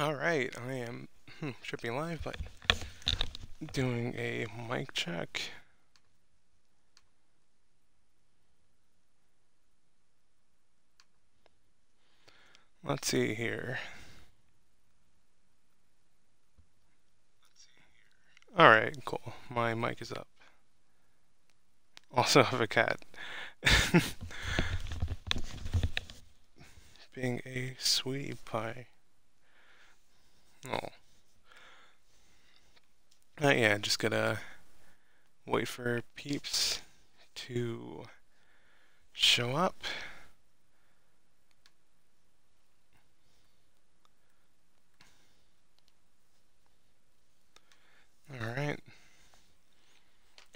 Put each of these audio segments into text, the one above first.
Alright, I am, should be live, but doing a mic check. Let's see here. Alright, cool. My mic is up. Also have a cat. Being a sweetie pie. Oh. Yeah, just gotta wait for Peeps to show up. Alright.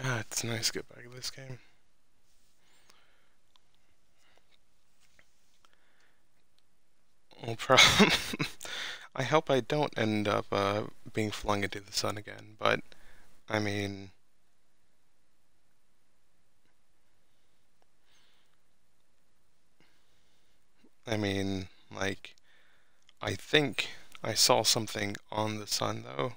Ah, it's nice to get back to this game. No problem. I hope I don't end up being flung into the sun again, but I mean, like, I think I saw something on the sun though.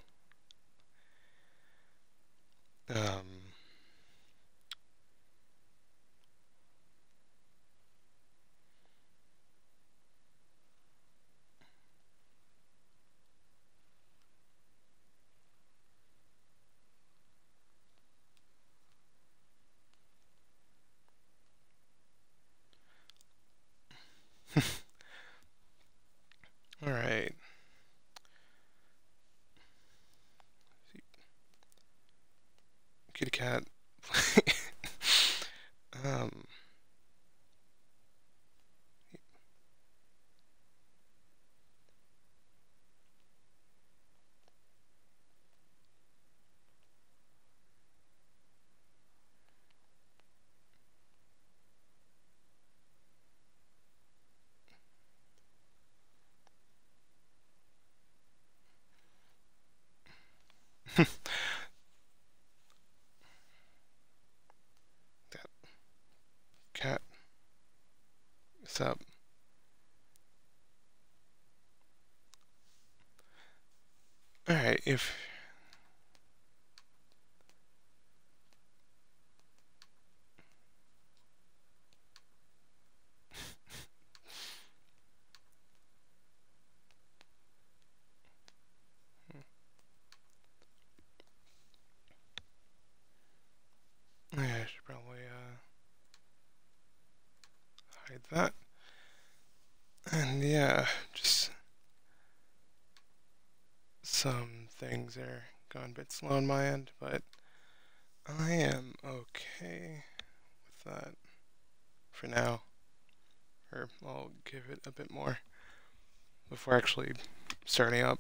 All right. Kitty cat. Up. All right, if I should probably hide that. And yeah, just some things are gone a bit slow on my end, but I am okay with that for now. Or I'll give it a bit more before actually starting up.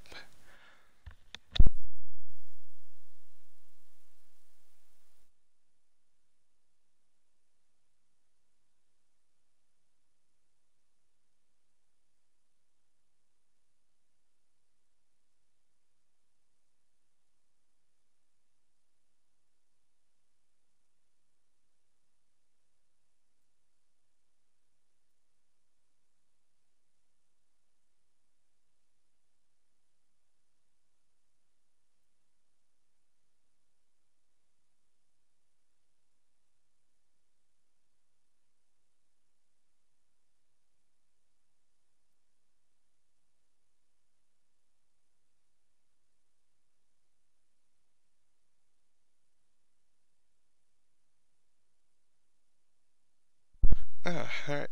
Alright.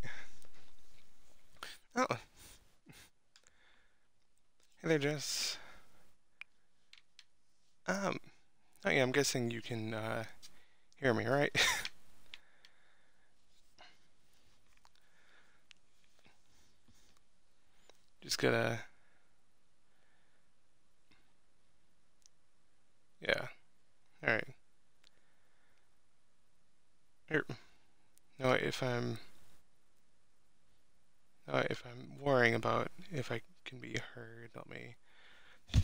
Oh. Hey there, Jess. Oh yeah, I'm guessing you can, hear me, right? Just gotta... Yeah. Alright. No, if I'm worrying about if I can be heard, let me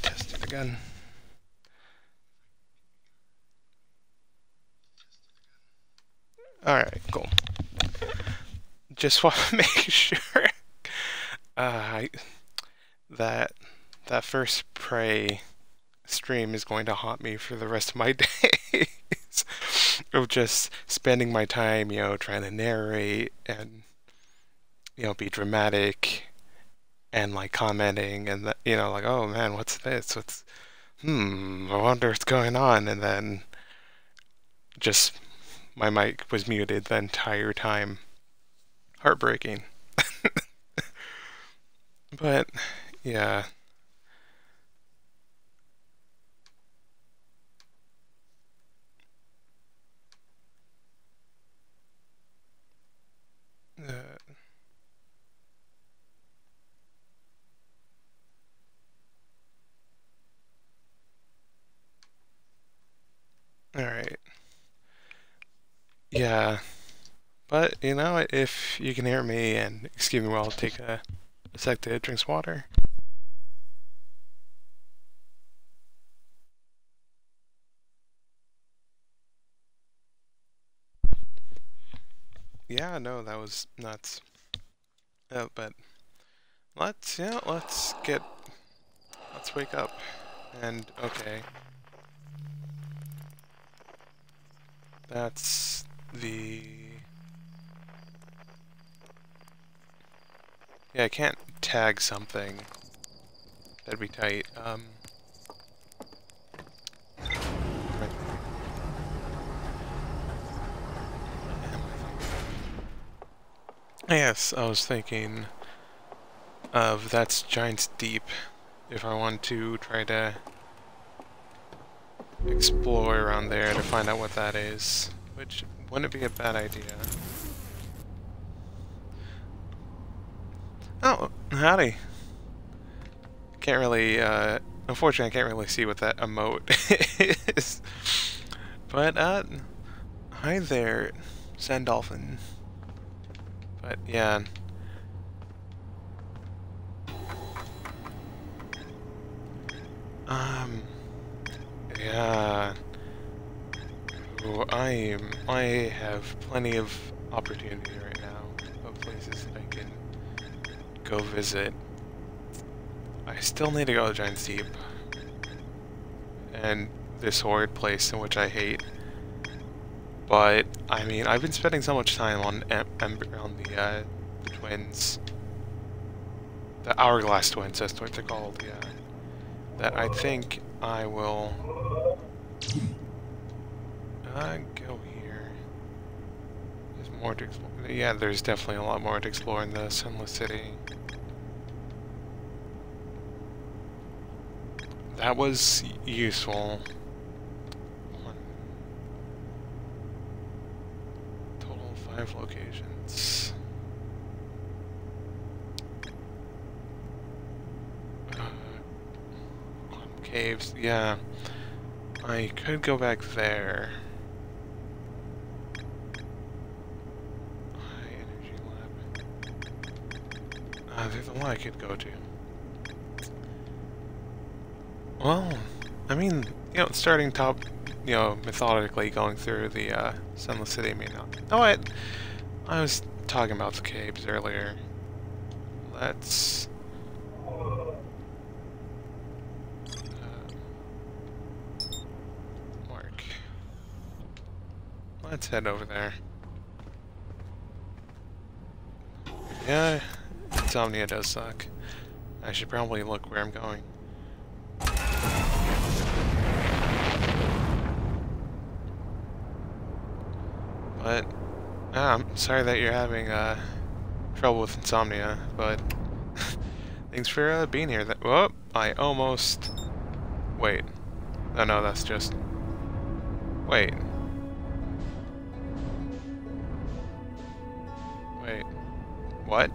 test it again. Alright, cool. Just want to make sure that That first Prey stream is going to haunt me for the rest of my days of just spending my time, you know, trying to narrate and, you know, be dramatic and like commenting and the, you know, like, oh man, what's this? What's I wonder what's going on. And then just my mic was muted the entire time. Heartbreaking. But yeah. All right. Yeah. But, you know, if you can hear me, and excuse me while I take a sec to drink some water. Yeah, no, that was nuts. But let's wake up. And okay. That's the... Yeah, I can't tag something. That'd be tight. Yes, I was thinking of that's Giant's Deep, if I want to try to explore around there to find out what that is, which wouldn't be a bad idea. Oh, howdy! Can't really, unfortunately I can't really see what that emote is, but, hi there, Sandolphin. But yeah. Yeah. Ooh, I have plenty of opportunity right now of places that I can go visit. I still need to go to Giant's Deep. And this horrid place in which I hate. But I mean, I've been spending so much time on the twins, the Hourglass Twins. That's what they're called. Yeah, that I think I will go here. There's more to explore. Yeah, there's definitely a lot more to explore in the Sunless City. That was useful. Locations. Caves, yeah. I could go back there. High energy lab. There's a lot I could go to. Well, I mean, you know, starting top, you know, methodically going through the Sunless City may not. Oh, I was talking about the caves earlier. Let's mark. Let's head over there. Yeah, insomnia does suck. I should probably look where I'm going. But I'm sorry that you're having trouble with insomnia, but thanks for being here. Whoop! I almost... Wait. Oh no, that's just... Wait. Wait. What?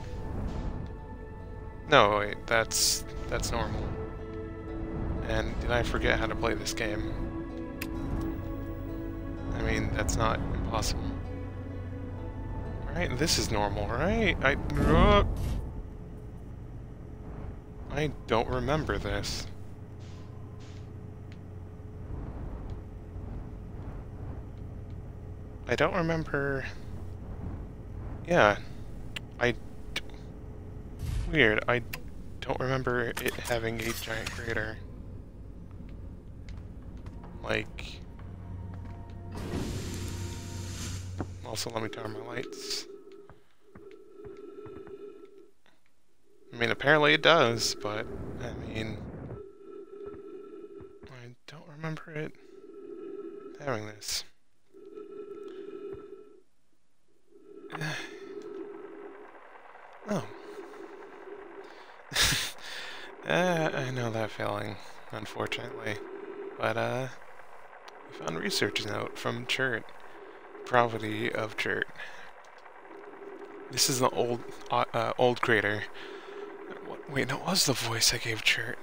No, wait, that's normal. And did I forget how to play this game? I mean, that's not impossible. Right, this is normal, right? I don't remember this. I don't remember... Yeah. Weird, I don't remember it having a giant crater. Like... Also, let me turn on my lights. I mean, apparently it does, but, I mean... I don't remember it having this. Oh. I know that feeling, unfortunately. But, we found a research note from Chert. Property of Chert. This is the old crater. Wait, that was the voice I gave Chert.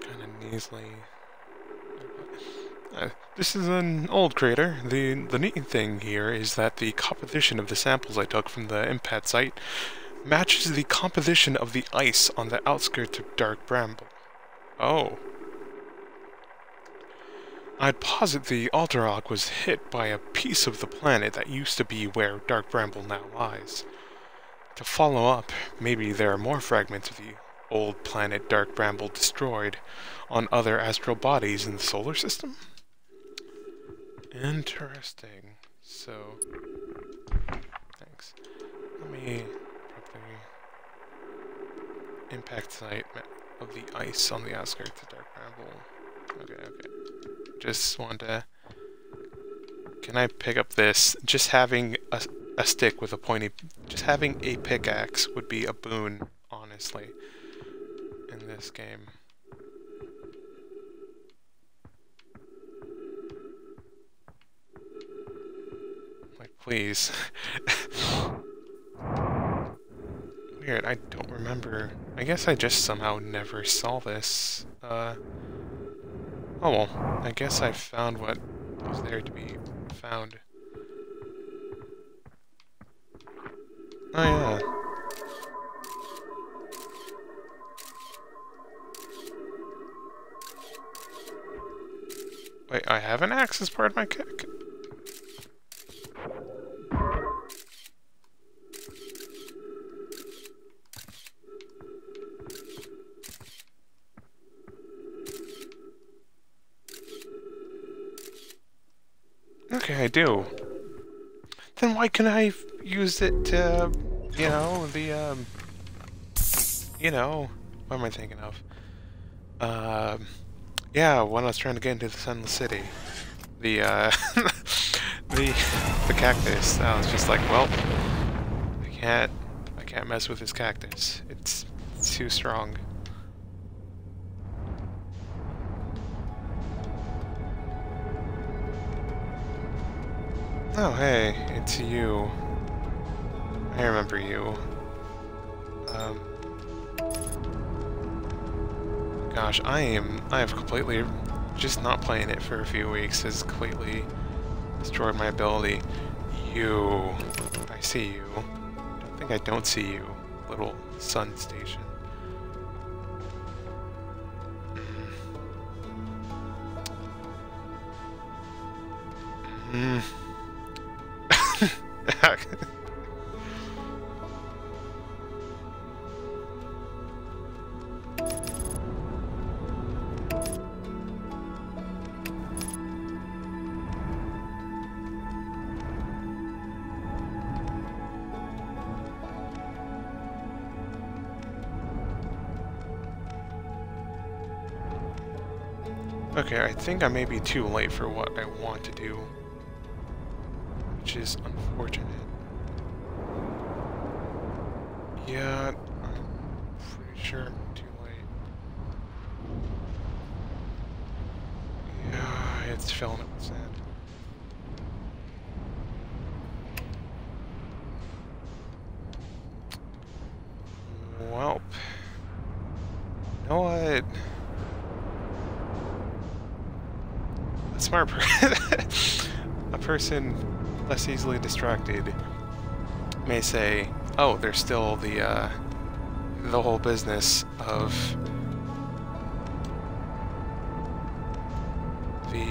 Kind of nasally. This is an old crater. The neat thing here is that the composition of the samples I took from the impact site matches the composition of the ice on the outskirts of Dark Bramble. Oh. I'd posit the Attlerock was hit by a piece of the planet that used to be where Dark Bramble now lies. To follow up, maybe there are more fragments of the old planet Dark Bramble destroyed on other astral bodies in the solar system? Interesting. So... Thanks. Let me... Impact site of the ice on the outskirts of Dark Bramble. Okay, okay. Just want to... Can I pick up this? Just having a stick with a pointy... Just having a pickaxe would be a boon, honestly, in this game. Like, please. Weird, I don't remember. I guess I just somehow never saw this. Oh well, I guess I found what was there to be found. Oh yeah. Wait, I have an axe as part of my kit. I do. Then why can I use it to, you know, the, you know, what am I thinking of? Yeah, when I was trying to get into the Sunless City. The, the cactus. I was just like, well, I can't mess with this cactus. It's too strong. Oh, hey, it's you. I remember you. Gosh, I have completely... Just not playing it for a few weeks has completely destroyed my ability. You. I see you. I think I don't see you, little sun station. Hmm. Okay, I think I may be too late for what I want to do, which is unfortunate. Yeah, I'm pretty sure I'm too late. Yeah, it's filling up with sand. Welp. You know what? A smart person, a person less easily distracted, may say, oh, there's still the whole business of the...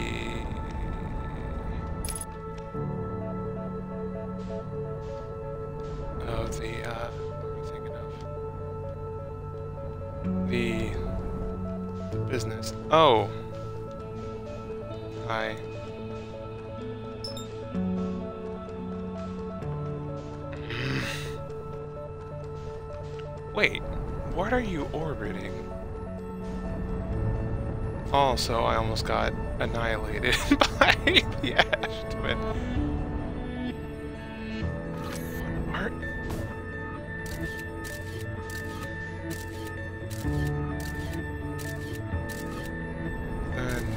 of the, what am I thinking of? the business. Oh. Hi. Wait, what are you orbiting? Also, I almost got annihilated by the Ash Twin.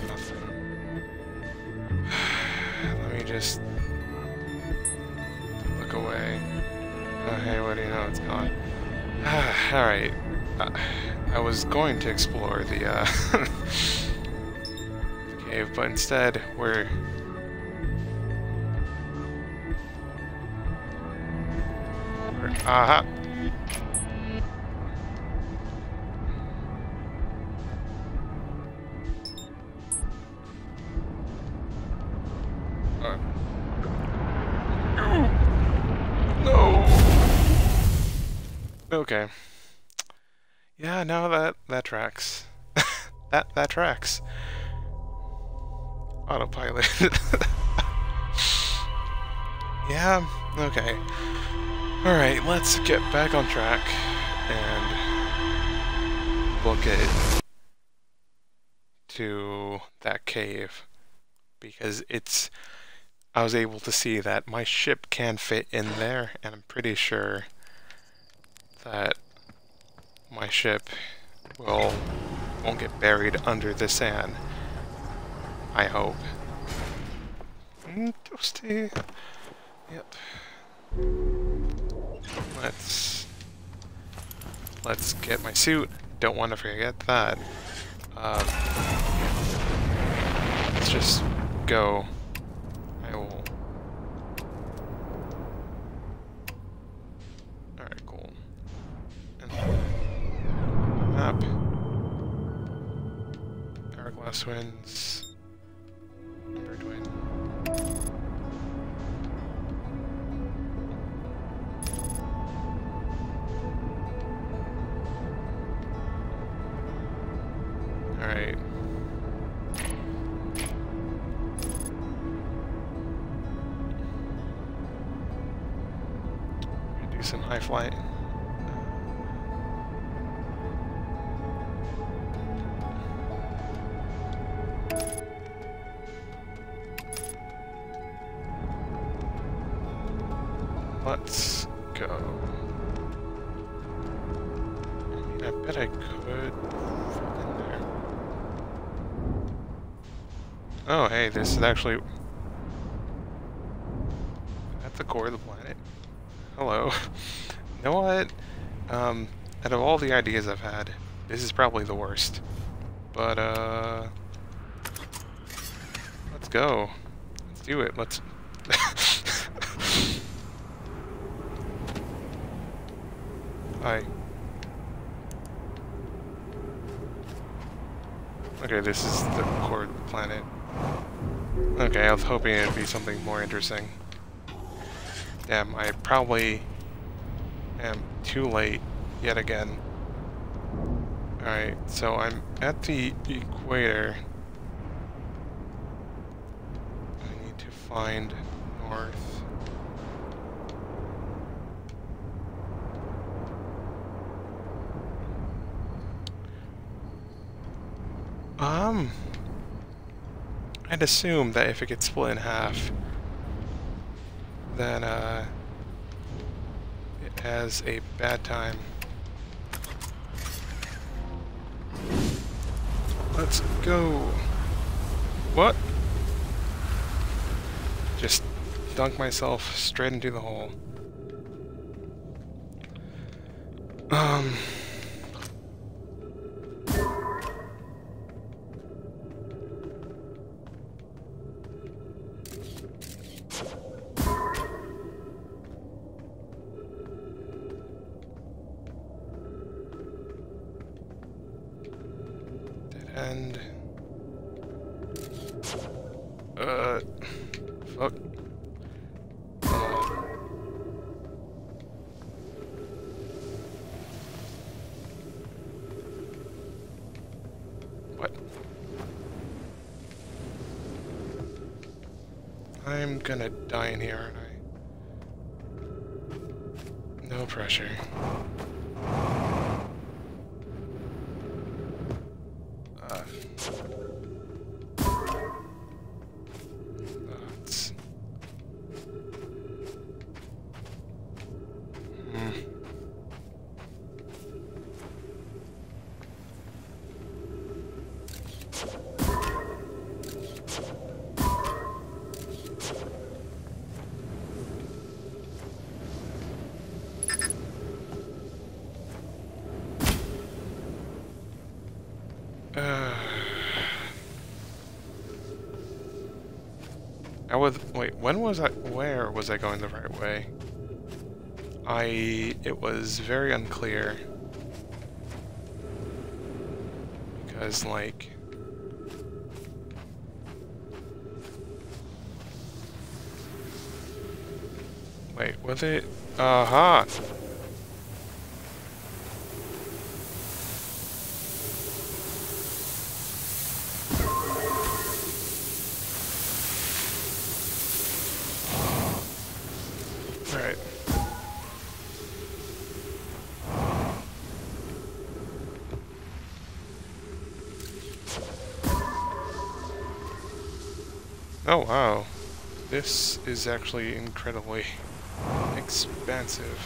Nothing. Let me just look away. Oh, hey, what do you know? It's gone. Alright, I was going to explore the, the cave, but instead we're... Aha! Okay. Yeah, no, that tracks. that tracks. Autopilot. Yeah, okay. Alright, let's get back on track and look at to that cave. Because it's... I was able to see that my ship can fit in there, and I'm pretty sure that my ship won't get buried under the sand. I hope. Toasty. Yep. Let's get my suit. Don't want to forget that. Let's just go. I will. Map. Hourglass Twins. Ember Twin. Alright. Do some high flight. Let's go. I mean, I bet I could fit in there. Oh, hey, this is actually... at the core of the planet. Hello. You know what? Out of all the ideas I've had, this is probably the worst. But, let's go. Let's do it. Let's... Hi. Okay, this is the core of the planet. Okay, I was hoping it'd be something more interesting. Damn, I probably am too late yet again. Alright, so I'm at the equator. I need to find north. I'd assume that if it gets split in half, then, it has a bad time. Let's go! What? Just dunk myself straight into the hole. And fuck. I'm gonna die in here, aren't I? No pressure. Wait, when was I? Where was I going the right way? It was very unclear because, like, wait, was it? Aha! Oh wow, this is actually incredibly expansive.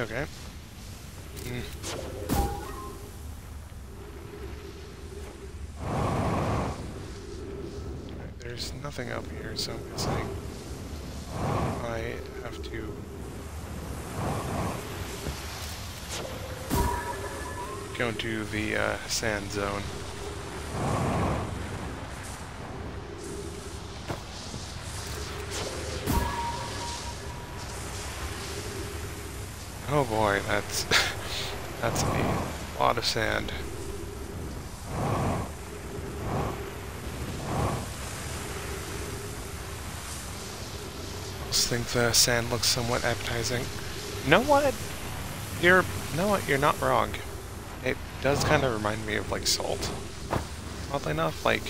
Okay. Right, there's nothing up here, so I'm guessing I have to go into the sand zone. Oh boy, that's that's a lot of sand. I just think the sand looks somewhat appetizing. You know what? You're not wrong. It does kind of remind me of, like, salt. Oddly enough, like,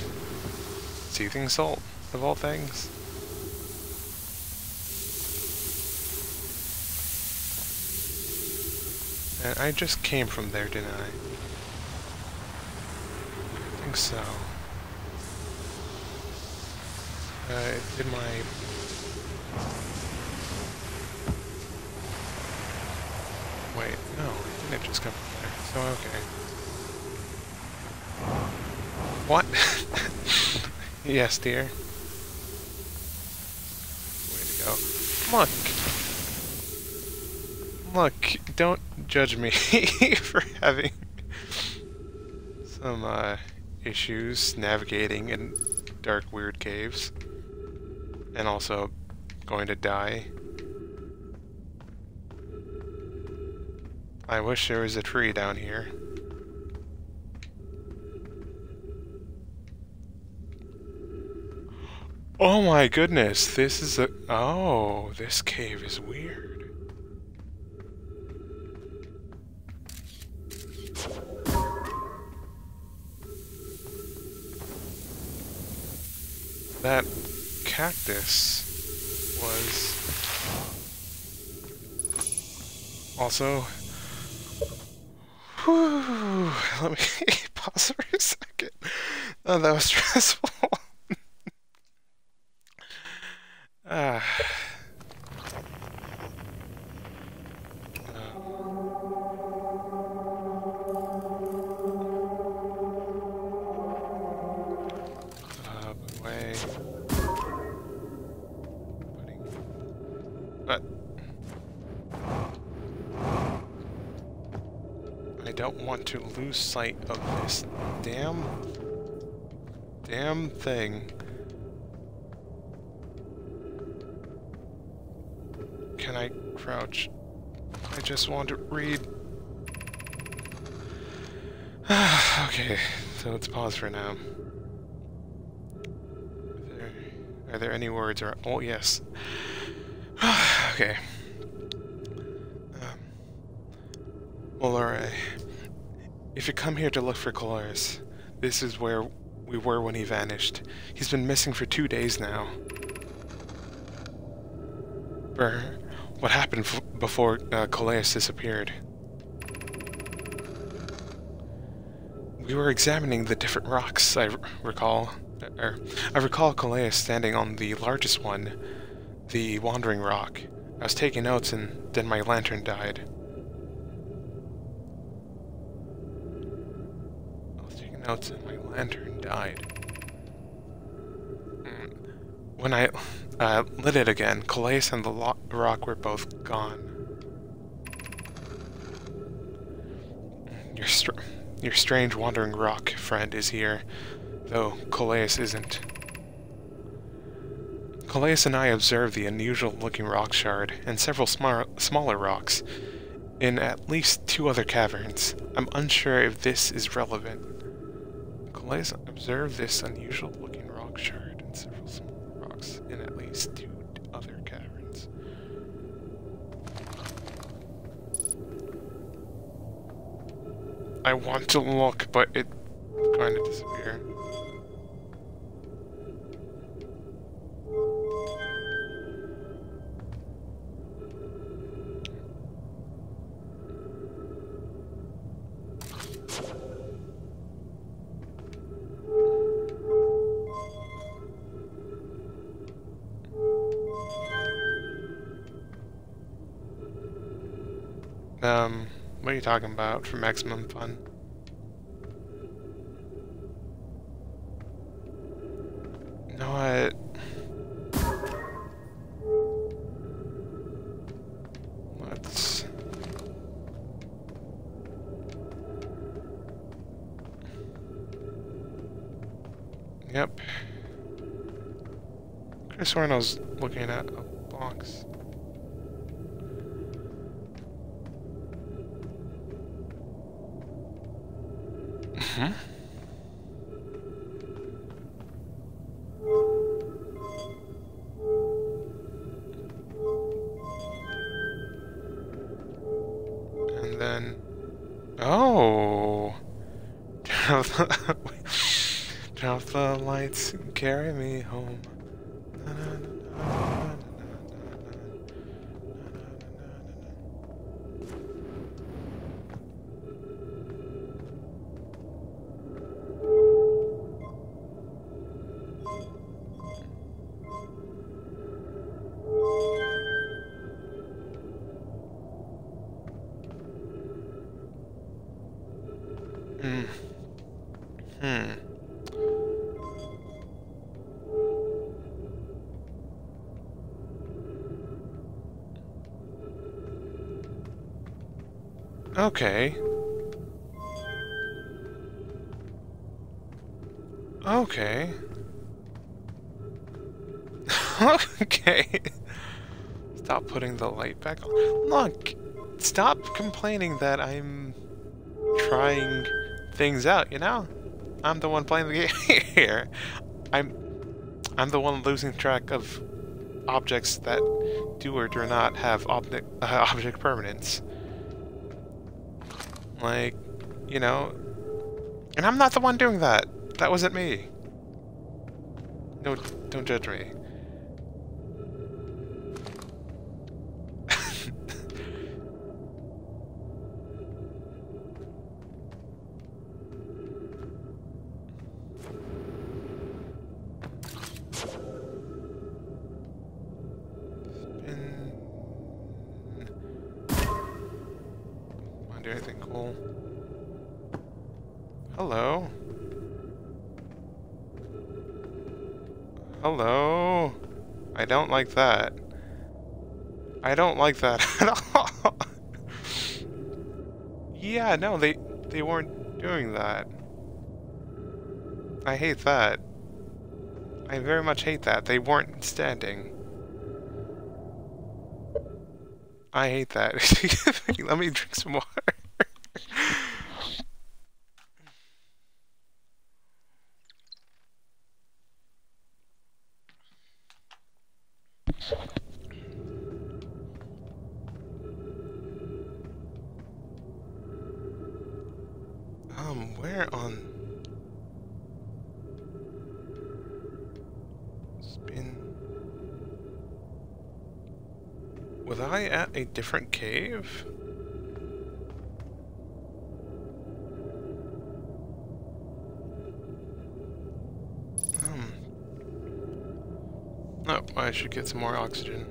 seething salt, of all things. And I just came from there, didn't I? I think so. Did my... Wait, no, I didn't just come from there, so okay. What? Yes, dear. Way to go. Look, don't judge me for having some issues navigating in dark, weird caves, and also going to die. I wish there was a tree down here. Oh my goodness, this is a... Oh, this cave is weird. That cactus was also... Whew, let me pause for a second. Oh, that was stressful. To lose sight of this damn thing. crouch. I just want to read. Okay, so let's pause for now. Are there any words or... Oh, yes. Okay. Well, alright. If you come here to look for Coleus, this is where we were when he vanished. He's been missing for 2 days now. What happened before Coleus disappeared? We were examining the different rocks, I recall Coleus standing on the largest one, the Wandering Rock. I was taking notes and then my lantern died. When I lit it again, Coleus and the rock were both gone. Your strange wandering rock friend is here, though Coleus isn't. Coleus and I observed the unusual-looking rock shard and several smaller rocks in at least 2 other caverns. I'm unsure if this is relevant. Coleus observed this unusual-looking rock shard and several smaller rocks in at least 2 other caverns. I want to look, but it's going to disappear. What are you talking about for maximum fun? You know what? Let's... Yep. I could have sworn I was looking at a box. Hmm? And then... Oh! Turn off the... Turn off the lights and carry me home. Okay. Okay. Okay. Stop putting the light back on. Look! Stop complaining that I'm trying things out, you know? I'm the one playing the game here. I'm the one losing track of objects that do or do not have object permanence. Like, you know, and I'm not the one doing that. That wasn't me. No, don't judge me. Like that. I don't like that at all. Yeah, no, they weren't doing that. I hate that. I very much hate that. They weren't standing. I hate that. Let me drink some water. Where on spin? Was I at a different cave? Oh, I should get some more oxygen.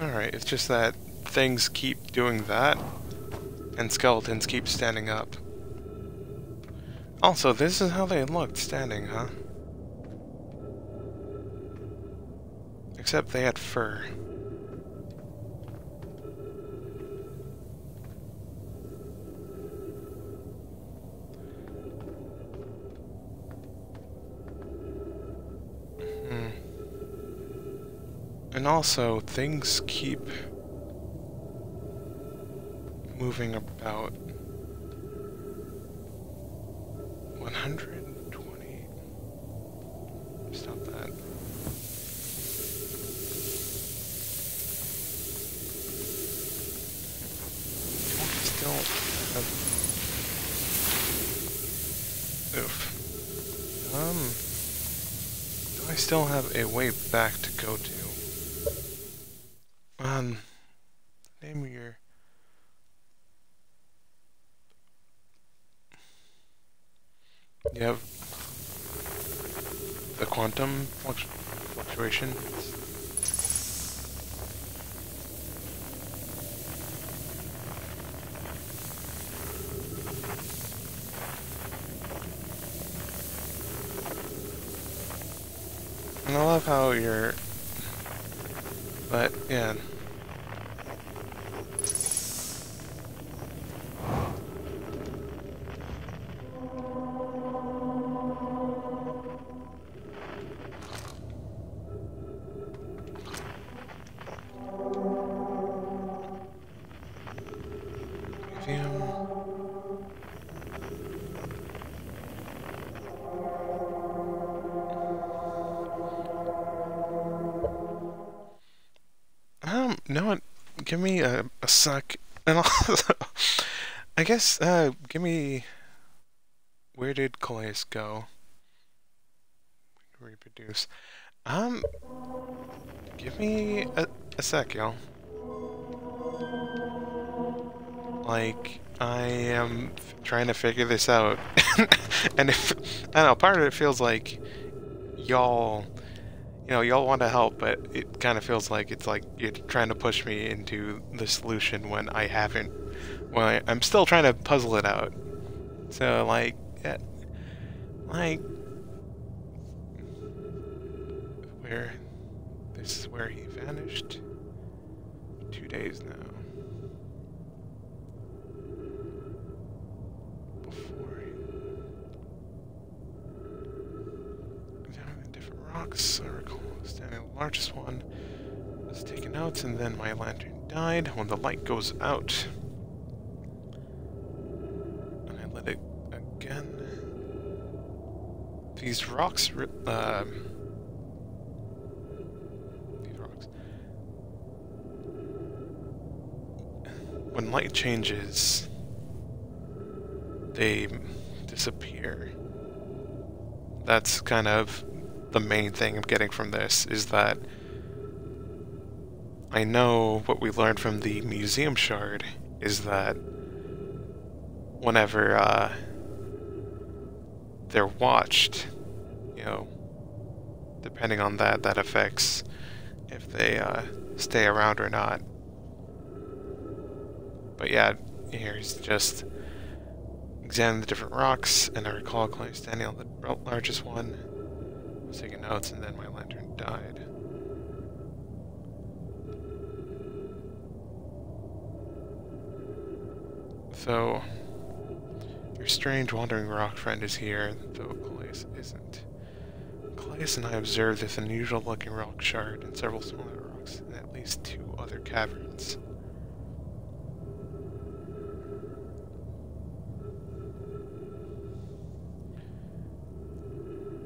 Alright, it's just that things keep doing that, and skeletons keep standing up. Also, this is how they looked standing, huh? Except they had fur. And also, things keep moving about 120. Stop that. Still have... Oof. Do I still have a way back to go to? Name of your... You have the quantum fluctuation. And I love how you're... But, yeah. Give me a suck, and also, I guess, give me, where did Coleus go? Reproduce. Give me a sec, y'all. Like, I am trying to figure this out, and if, I don't know, part of it feels like y'all... You know, y'all want to help, but it kind of feels like it's like you're trying to push me into the solution when I haven't. Well, I'm still trying to puzzle it out. So, like, yeah, like, where? This is where he vanished. 2 days now. Before. Different rocks. Largest one was taken out, and then my lantern died when the light goes out. And I lit it again. These rocks... these rocks... When light changes, they disappear. That's kind of... the main thing I'm getting from this is that I know what we learned from the museum shard is that whenever they're watched, you know, depending on that, that affects if they stay around or not. But yeah, here's just examine the different rocks, and I recall Clary standing on the largest one. I was taking notes, and then my lantern died. So, your strange wandering rock friend is here, though Coleus isn't. Coleus and I observed this unusual looking rock shard and several smaller rocks in at least 2 other caverns.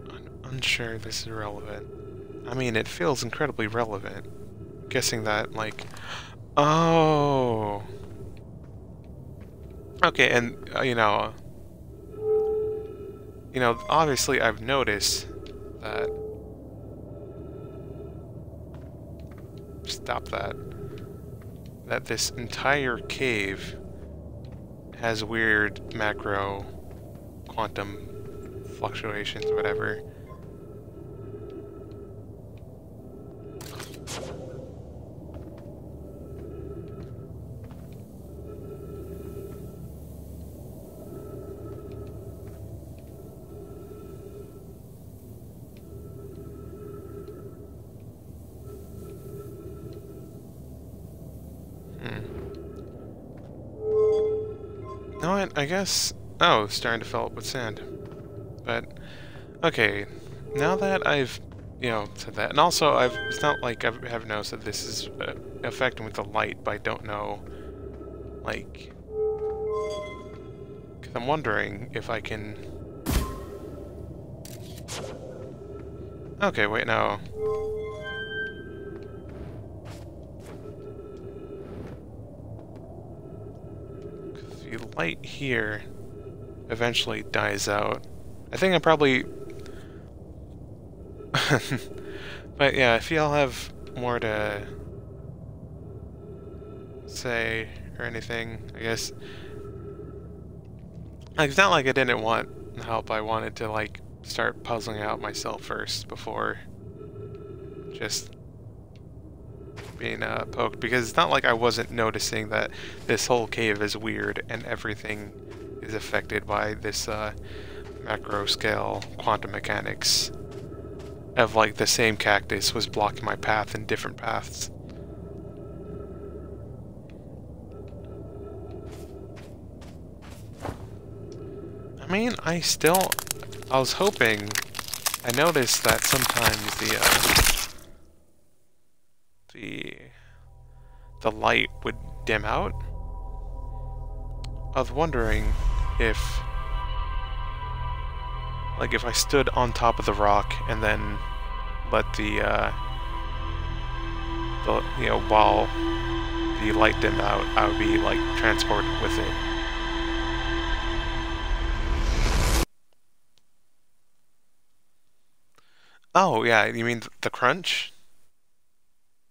I'm unsure this is relevant. I mean, it feels incredibly relevant. I'm guessing that, like... Oh! Okay, and, you know, obviously I've noticed that... Stop that. That this entire cave has weird macro quantum fluctuations, whatever. I guess... Oh, starting to fill up with sand. But, okay, now that I've, said that, and also it's not like I have noticed that this is affecting with the light, but I don't know, like... Because I'm wondering if I can... Okay, wait, no. The light here eventually dies out. I think I probably... But yeah, if y'all have more to say or anything, I guess... Like, it's not like I didn't want help. I wanted to, like, start puzzling out myself first before just being poked, because it's not like I wasn't noticing that this whole cave is weird and everything is affected by this macro scale quantum mechanics of, like, the same cactus was blocking my path in different paths. I mean, I was hoping, I noticed that sometimes the light would dim out. I was wondering if, like, if I stood on top of the rock and then let the while the light dimmed out, I would be, like, transported with it. Oh yeah, you mean the crunch?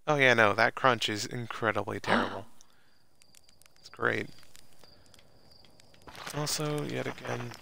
Oh yeah, no, that crunch is incredibly terrible. It's great. Also, yet again...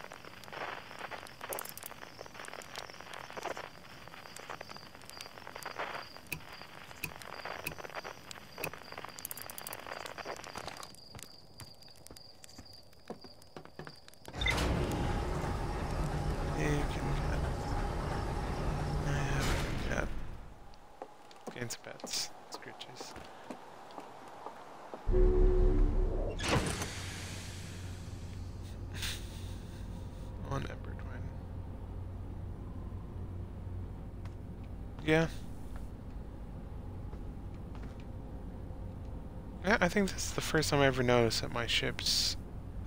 Yeah, I think this is the first time I ever noticed that my ship's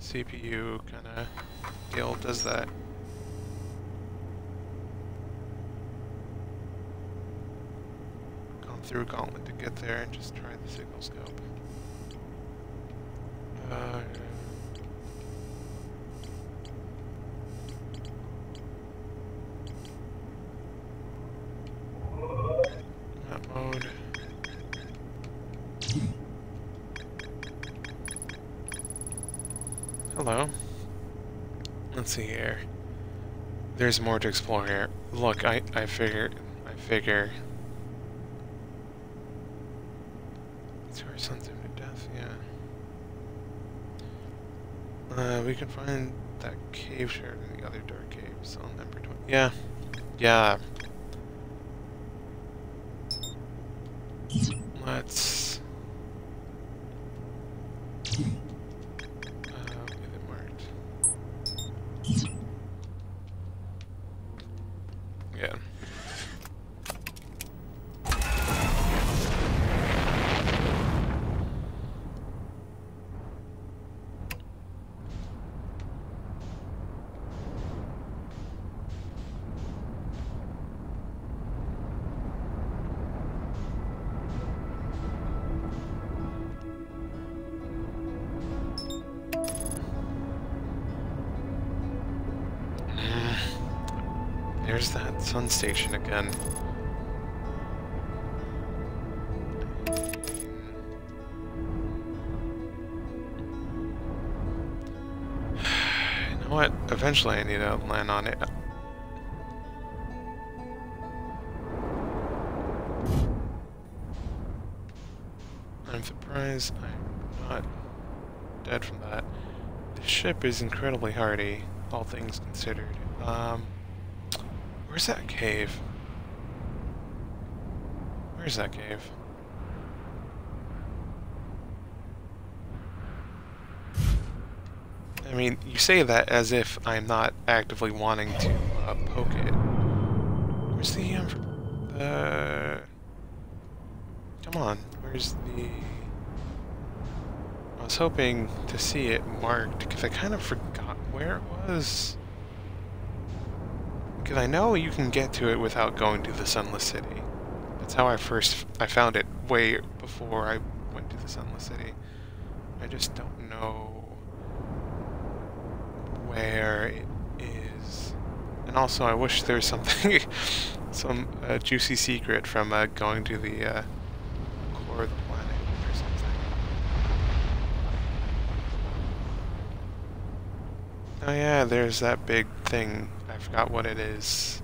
CPU kind of deal does that. Gone through a gauntlet to get there and just tried the signal scope. Hello. Let's see here. There's more to explore here. Look, I figure. It's where something to death, yeah. We can find that cave shard in the other dark caves on Ember Twin. Yeah. Yeah. Let's There's that sun station again. You know what? Eventually I need to land on it. I'm surprised I'm not dead from that. This ship is incredibly hardy, all things considered. Where's that cave? Where's that cave? I mean, you say that as if I'm not actively wanting to poke it. Where's the... Come on, where's the... I was hoping to see it marked, because I kind of forgot where it was. Because I know you can get to it without going to the Sunless City. That's how I found it way before I went to the Sunless City. I just don't know where it is. And also I wish there was something, some juicy secret from going to the core of the planet or something. Oh yeah, there's that big thing. I forgot what it is.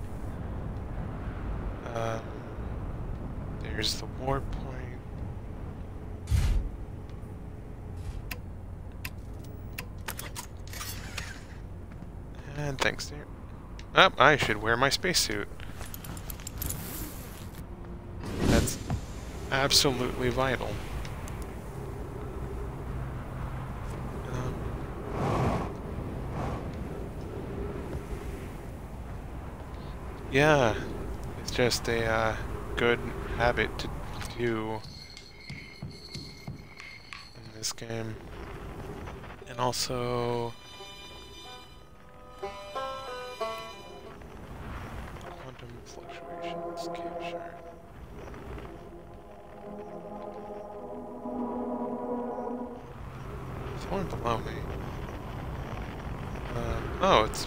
There's the warp point. And thanks, dear. Oh, I should wear my spacesuit. That's absolutely vital. Yeah, it's just a good habit to do in this game. And also... Quantum fluctuations, Cape Shard. There's one below me. Oh, it's...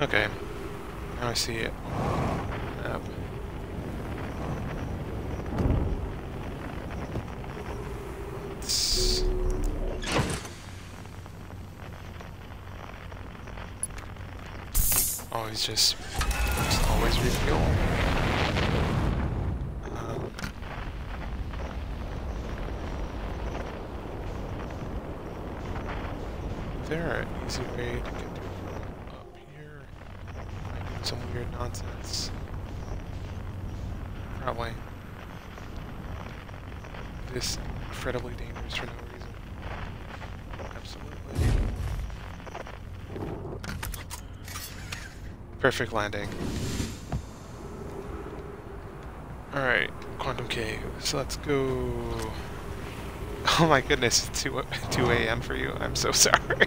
Okay, now I see it. Yep. It's... Always refuel. Is there an easy way to get some weird nonsense. Probably. This incredibly dangerous for no reason. Absolutely. Perfect landing. Alright, Quantum Caves. Let's go. Oh my goodness, it's 2 a.m. for you. I'm so sorry.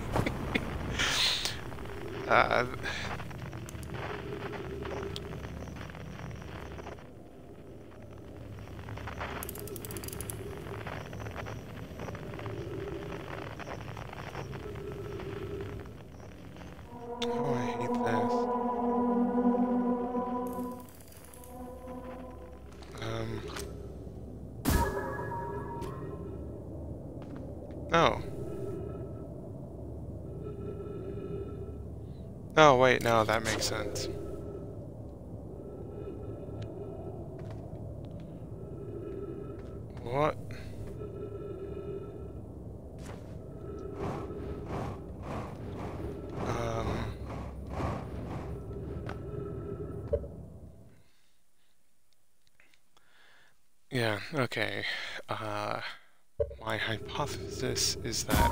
Oh, wait, no, that makes sense. What? Yeah, okay. My hypothesis is that...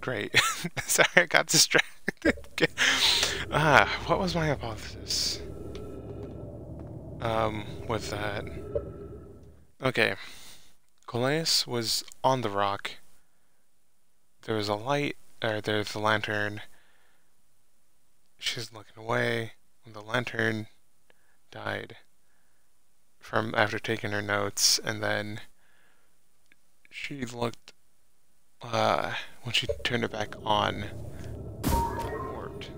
Great. Sorry, I got distracted. What was my hypothesis? With that... Okay. Coleus was on the rock. There was a light, or there's a lantern. She's looking away when the lantern died. from after taking her notes, and then she looked, when she turned it back on, warped.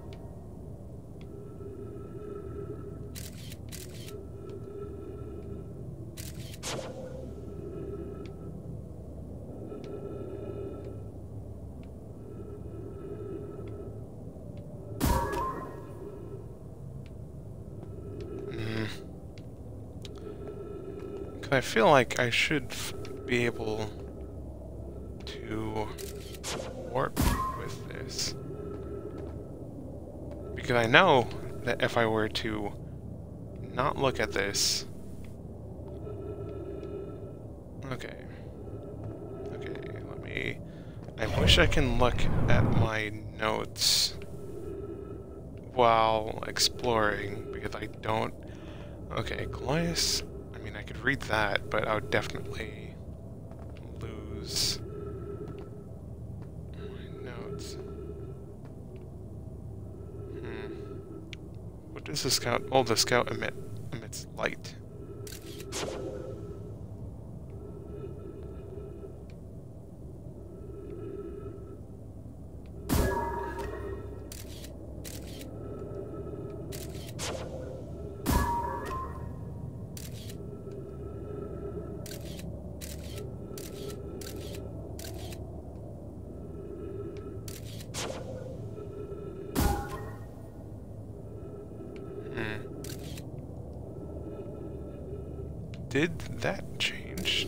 I feel like I should be able to warp with this, because I know that if I were to not look at this, okay, let me, I wish I can look at my notes while exploring, because I don't, okay, Coleus, I mean, I could read that, but I would definitely lose my notes. What does the scout... Oh, the scout emits light. Did that change?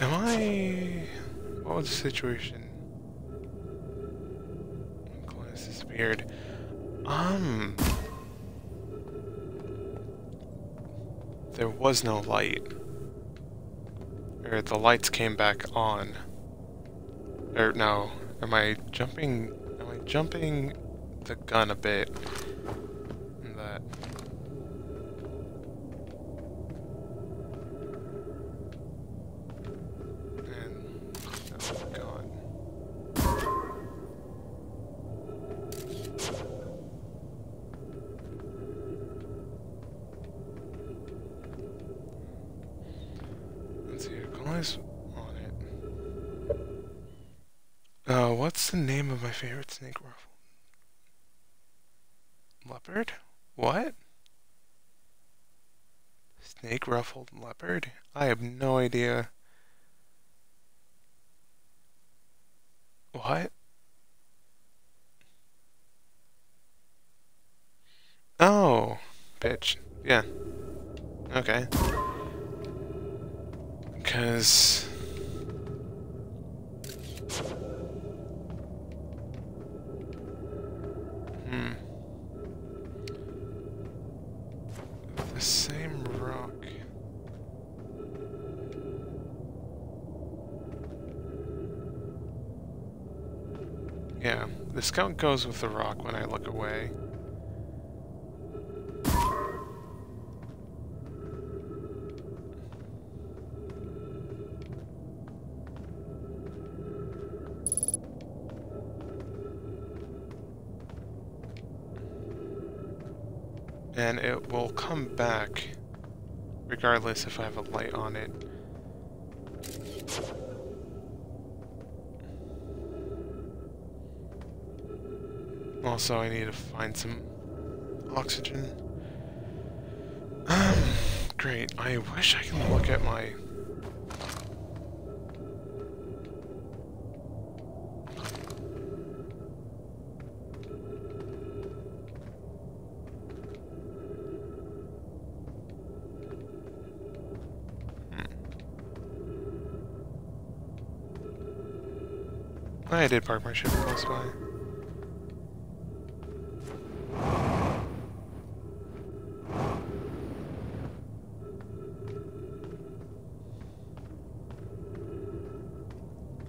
Am I... What was the situation? Glass disappeared. There was no light. Or the lights came back on. Or no. Am I jumping the gun a bit in that. And that's gone. Let's see, Coleus on it. What's the name of my favorite snake ruffle? Leopard? What? Snake ruffled leopard? I have no idea. What? Oh, bitch. Yeah. Okay. Because... The same rock. Yeah, the scout goes with the rock when I look away. And it will come back, regardless if I have a light on it. Also, I need to find some oxygen. Great, I wish I could look at my... I did park my ship close by.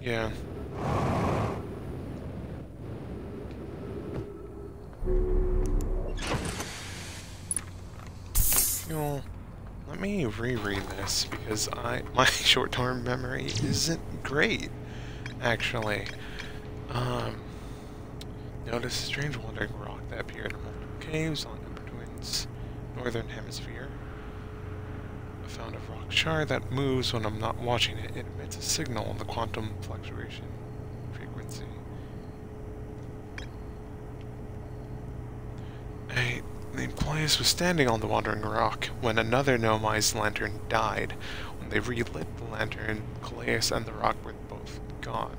Yeah. Fuel. Let me reread this because my short-term memory isn't great, actually. Notice a strange wandering rock that appeared in multiple caves on Ember Twin's northern hemisphere. I found a rock shard that moves when I'm not watching it. It emits a signal on the quantum fluctuation frequency. I named Coleus was standing on the wandering rock when another Nomai's lantern died. When they relit the lantern, Coleus and the rock were both gone.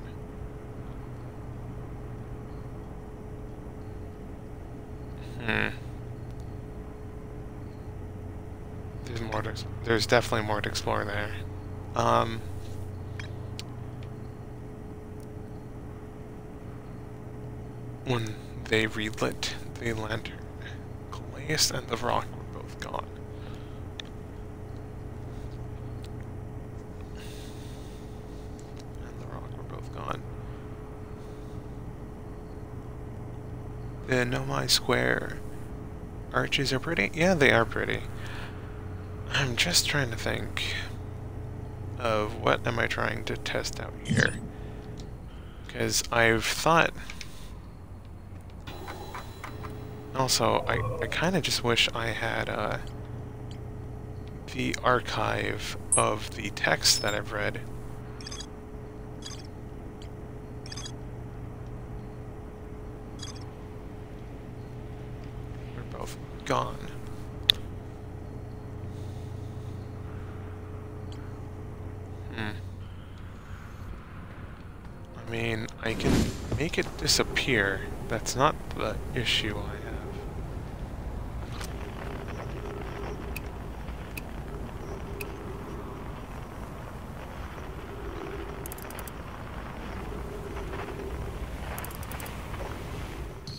There's more to there's definitely more to explore there. When they relit the lantern, Coleus and the rock were both gone. The Nomai Square arches are pretty? Yeah, they are pretty. I'm just trying to think of what am I trying to test out here. Because I've thought... Also, I kind of just wish I had the archive of the text that I've read. Gone. I mean, I can make it disappear. That's not the issue I have.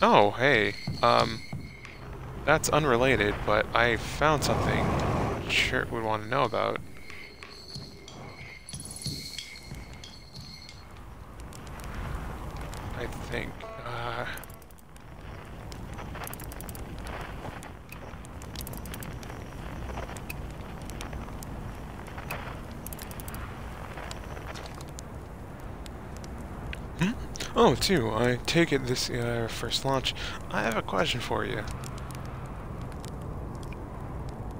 Oh, hey. That's unrelated, but I found something Chert would want to know about. I think, Oh, too, I take it this first launch. I have a question for you.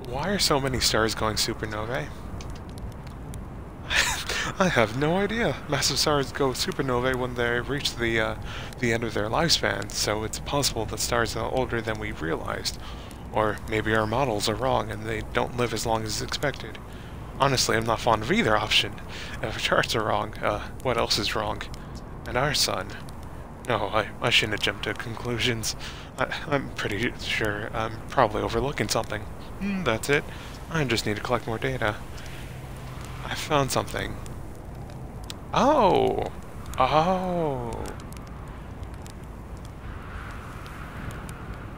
Why are so many stars going supernovae? I have no idea. Massive stars go supernovae when they reach the end of their lifespan, so it's possible that stars are older than we realized. Or maybe our models are wrong and they don't live as long as expected. Honestly, I'm not fond of either option. If our charts are wrong, what else is wrong? And our sun. No, I shouldn't have jumped to conclusions. I'm pretty sure I'm probably overlooking something. That's it. I just need to collect more data. I found something. Oh! Oh!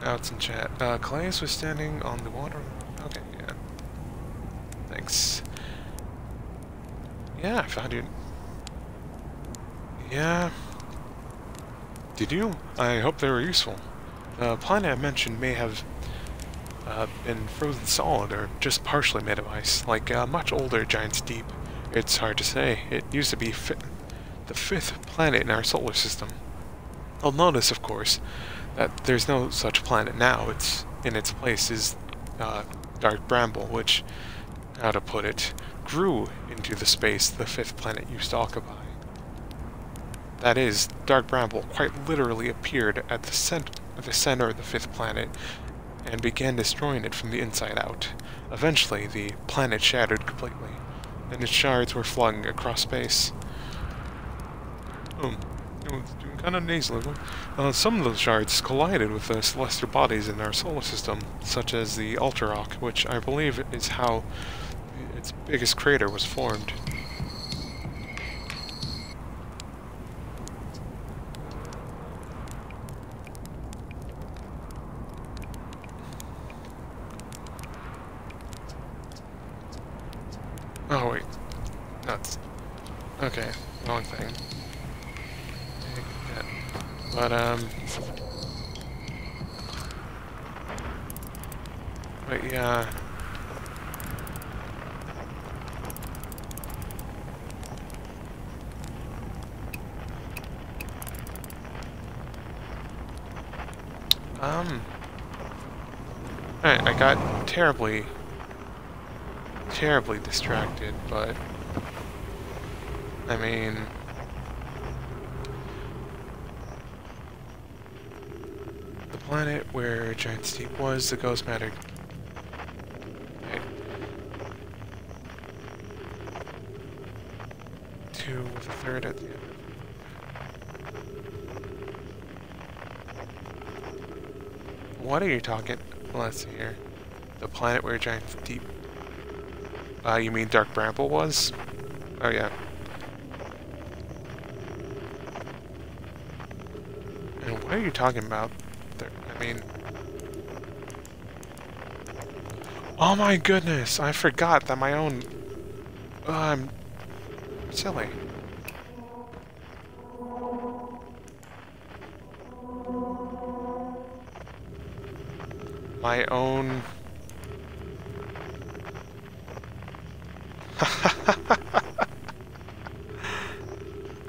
Now it's in chat. Coleus was standing on the water. Okay, yeah. Thanks. Yeah, I found you. Yeah. Did you? I hope they were useful. The planet I mentioned may have been frozen solid or just partially made of ice, like much older Giant's Deep. It's hard to say. It used to be the fifth planet in our solar system. I'll notice, of course, that there's no such planet now. It's in its place is Dark Bramble, which, how to put it, grew into the space the fifth planet used to occupy. That is, Dark Bramble quite literally appeared at the center of the fifth planet and began destroying it from the inside out. Eventually, the planet shattered completely, and its shards were flung across space. It's doing kind of nasally. Some of those shards collided with the celestial bodies in our solar system, such as the Attlerock, which I believe is how its biggest crater was formed. Oh wait, that's okay. Wrong thing. But but yeah. Alright, I got terribly distracted, but I mean, the planet where Giant's Deep was, the ghost matter. Okay. Two with a third at the end. What are you talking? Let's see here. The planet where Giant's Deep. You mean Dark Bramble was? Oh yeah. And what are you talking about? I mean... Oh my goodness! I forgot that my own... I'm... silly. My own...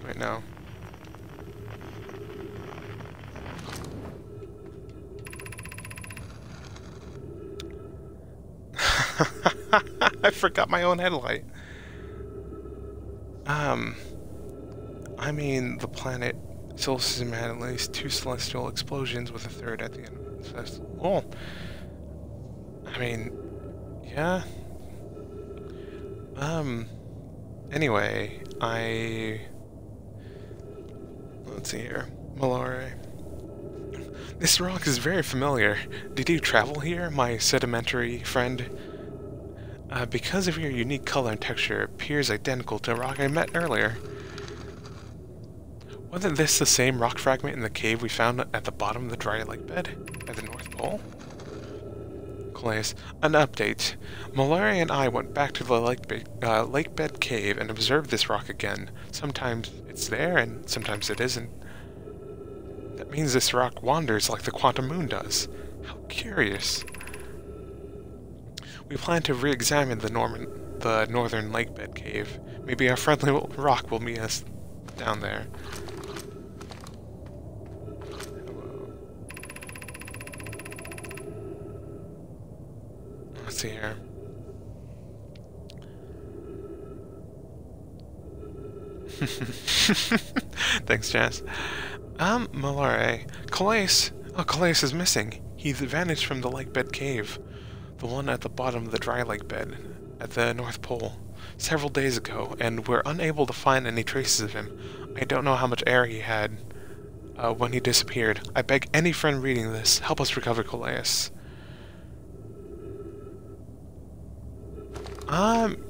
Wait, no. I forgot my own headlight. I mean, the planet solar system had at least 2 celestial explosions with a third at the end of the celestial. Oh. I mean, yeah. Anyway, let's see here. Mallory. This rock is very familiar. Did you travel here, my sedimentary friend? Because of your unique color and texture, it appears identical to a rock I met earlier. Wasn't this the same rock fragment in the cave we found at the bottom of the dry lake bed at the North Pole? Coleus, an update. Mallory and I went back to the lake bed cave and observed this rock again. Sometimes it's there and sometimes it isn't. That means this rock wanders like the Quantum Moon does. How curious. We plan to re-examine the northern lake bed cave. Maybe our friendly rock will meet us down there. Let's see here. Thanks, Jess. Mallory. Coleus. Oh, Coleus is missing. He's vanished from the lake bed cave. The one at the bottom of the dry lake bed, at the North Pole, several days ago, and we're unable to find any traces of him. I don't know how much air he had when he disappeared. I beg any friend reading this, help us recover Coleus.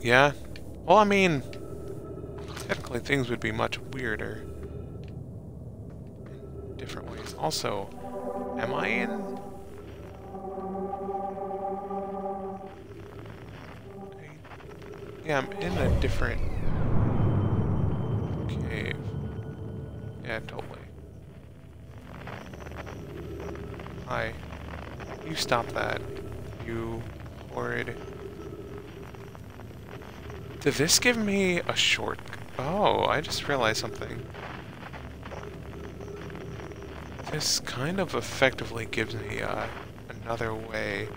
Yeah. Well, I mean, technically things would be much weirder in different ways. Also, am I in... Yeah, I'm in a different cave. Yeah, totally. Hi. You stop that. You horrid. Did this give me a short... Oh, I just realized something. This kind of effectively gives me another way...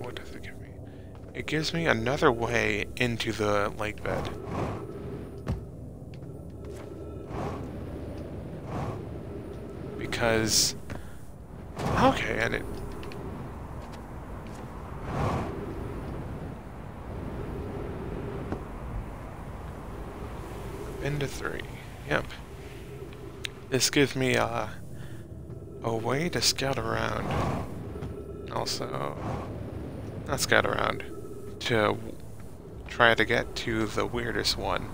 what does it give me? It gives me another way into the lake bed. Because... Okay, and it... into 3. Yep. This gives me a way to scout around. Also... Let's scout around to try to get to the weirdest one,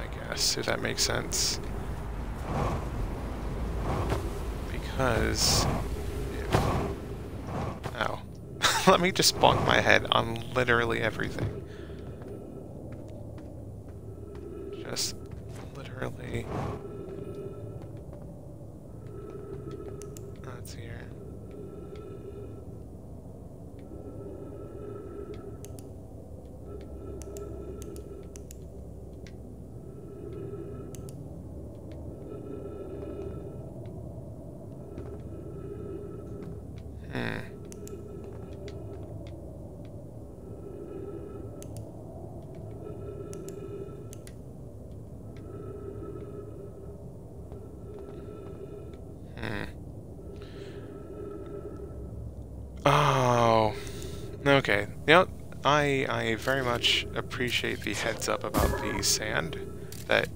I guess, if that makes sense. Because... Ow. Let me just bonk my head on literally everything. Just literally... Oh. Okay. You know, I very much appreciate the heads up about the sand. That...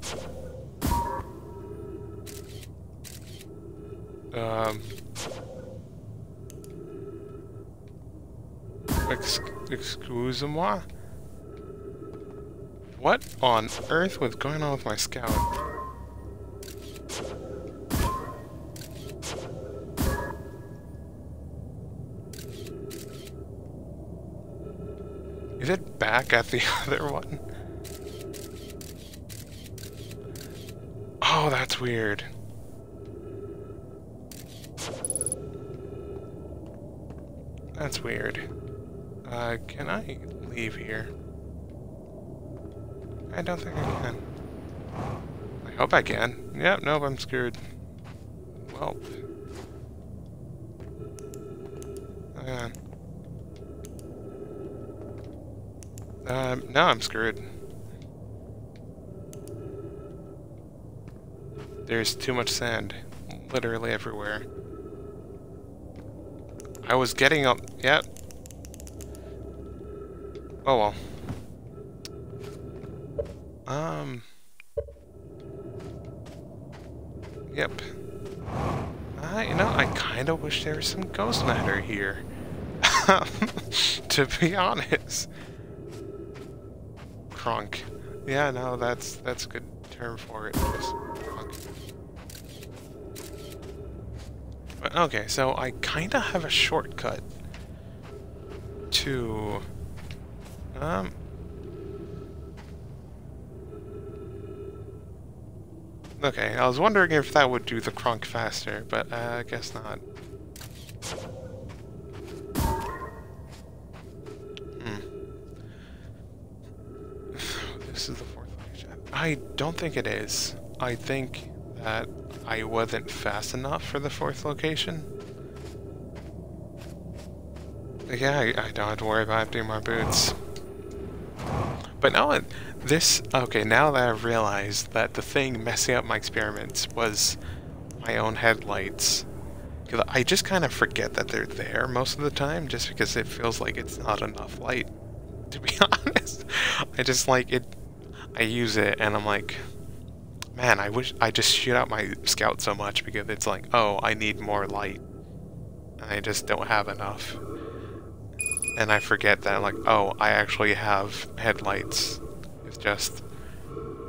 Excuse-moi? What on earth was going on with my scout? Is it back at the other one? Oh, that's weird. That's weird. Can I leave here? I don't think I can. I hope I can. Yep, nope, I'm screwed. Well. Hang on. No, I'm screwed. There's too much sand. Literally everywhere. I was getting up... Yep. Oh well. Yep. You know, I kinda wish there was some ghost matter here. To be honest. Crunk. Yeah, no, that's a good term for it. Okay, so I kind of have a shortcut to, okay, I was wondering if that would do the crunk faster, but I guess not. This is the fourth one. I don't think it is. I think that I wasn't fast enough for the fourth location. Yeah, I don't have to worry about emptying my boots. But now this... Okay, now that I've realized that the thing messing up my experiments was my own headlights. Because I just kind of forget that they're there most of the time, just because it feels like it's not enough light. To be honest, I just like it... I use it and I'm like... Man, I wish I just shoot out my scout so much because it's like, oh, I need more light. And I just don't have enough. And I forget that, like, oh, I actually have headlights. It's just,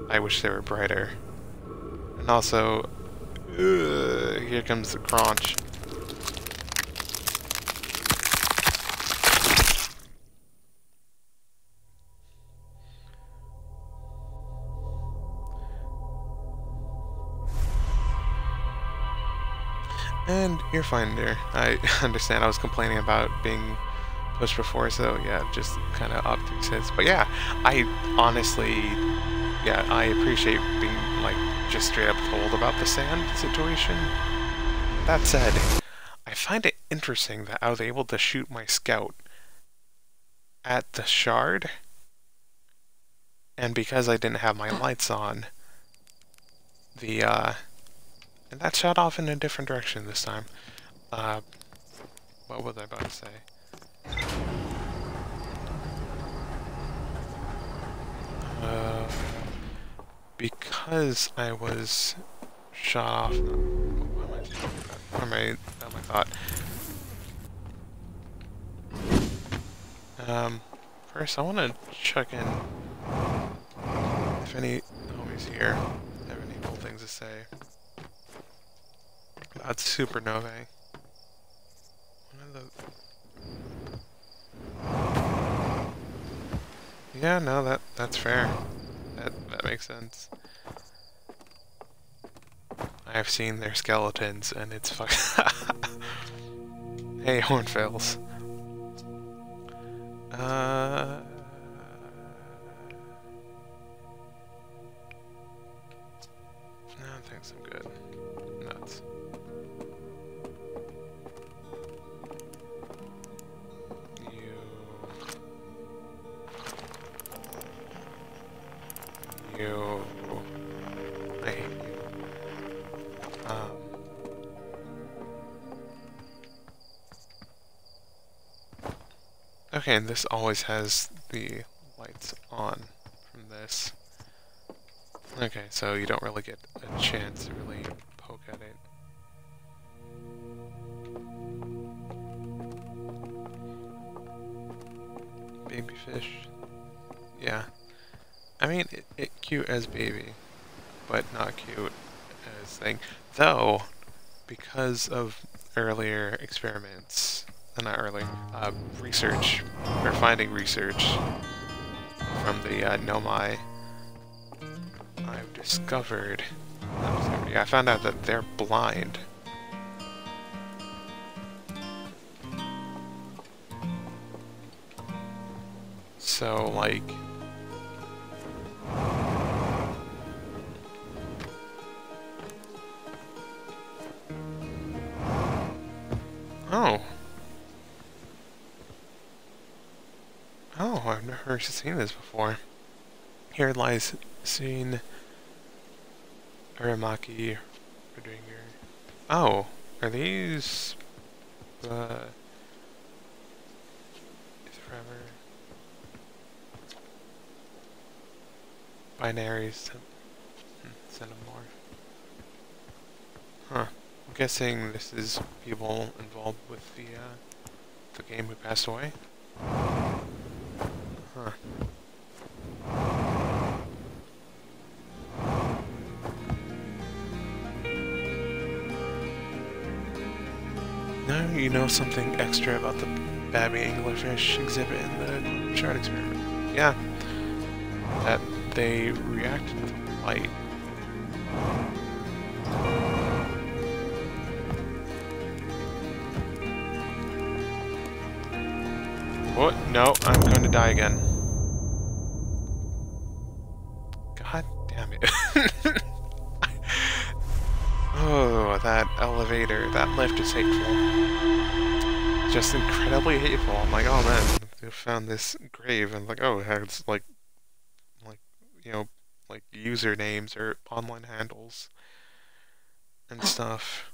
I wish they were brighter. And also, here comes the crunch. And you're fine there. I understand I was complaining about being pushed before, so yeah, just kind of obtuse sense. But yeah, I honestly, yeah, I appreciate being, like, just straight up told about the sand situation. That said, I find it interesting that I was able to shoot my scout at the shard, and because I didn't have my lights on, the, and that shot off in a different direction this time. What was I about to say? Because I was shot off... What am I talking about? What am I thought? First, I want to check in if any... Always here. I have any cool things to say. That's supernovae. One of the... Yeah, no, that's fair. That makes sense. I've seen their skeletons, and it's fucking... Hey, Hornfels. No, I think I'm good. Nuts. Okay, and this always has the lights on from this. Okay, so you don't really get a chance to really poke at it. Baby fish. Yeah. I mean, it cute as baby, but not cute as thing. Though, because of earlier experiments, not earlier, research, or finding research from the Nomai, I've discovered, I found out that they're blind. So, like, oh, I've never seen this before. Here lies seen Aramaki. Oh, are these the forever binaries? Xenomorph. Huh. I'm guessing this is people involved with the game who passed away. Huh. Now you know something extra about the Babby Anglerfish exhibit in the Shard experiment. Yeah. That they react to light. Oh, no, I'm going to die again. God damn it. Oh, that elevator, that lift is hateful. Just incredibly hateful. I'm like, oh man, I found this grave, and I'm like, oh, it has like, you know, like usernames or online handles and stuff.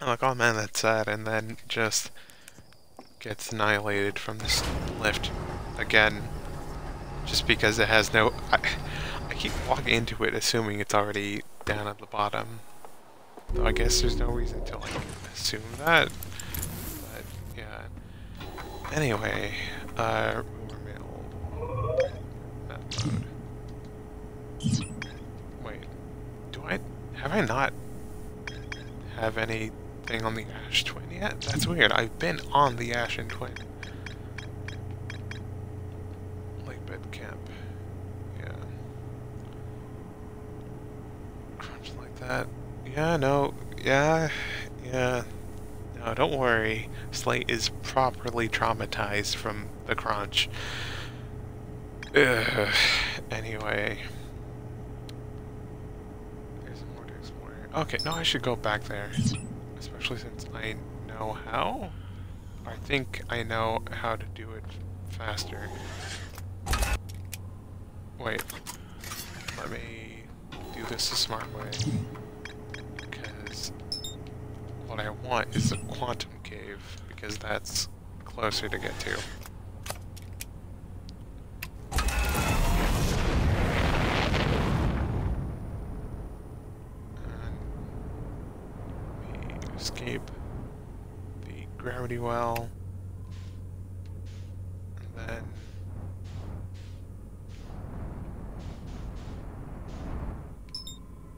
I'm like, oh man, that's sad, and then just gets annihilated from this lift again, just because it has no... I keep walking into it assuming it's already down at the bottom. Though I guess there's no reason to like assume that. But yeah. Anyway, wait, have I not have any thing on the Ash Twin yet? That's weird. I've been on the Ash and Twin. Lake bed camp. Yeah. Crunch like that. Yeah, no. Yeah. Yeah. No, don't worry. Slate is properly traumatized from the crunch. Ugh. Anyway. There's more to explore. Okay, no, I should go back there. Especially since I know how. I think I know how to do it faster. Wait. Let me do this the smart way. Because what I want is the quantum cave, because that's closer to get to. Escape the gravity well, and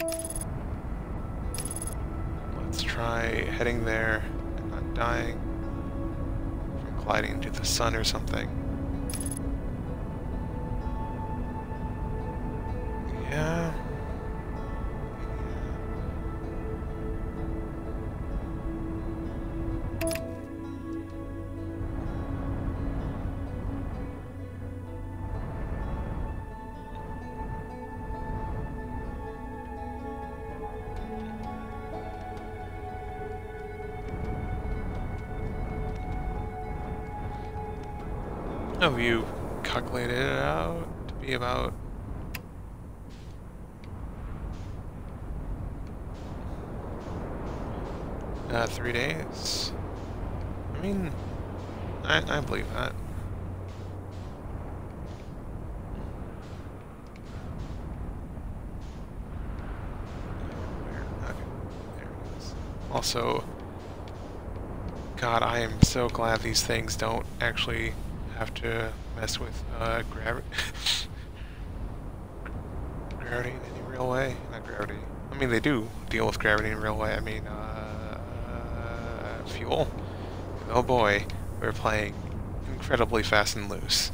then let's try heading there and not dying from colliding into the sun or something. Yeah. Oh, you calculated it out to be about... ...3 days? I mean, I believe that. Okay, there it is. Also, God, I am so glad these things don't actually have to mess with gravity. Gravity in any real way? Not gravity. I mean, they do deal with gravity in a real way. I mean, fuel. Oh boy, we're playing incredibly fast and loose.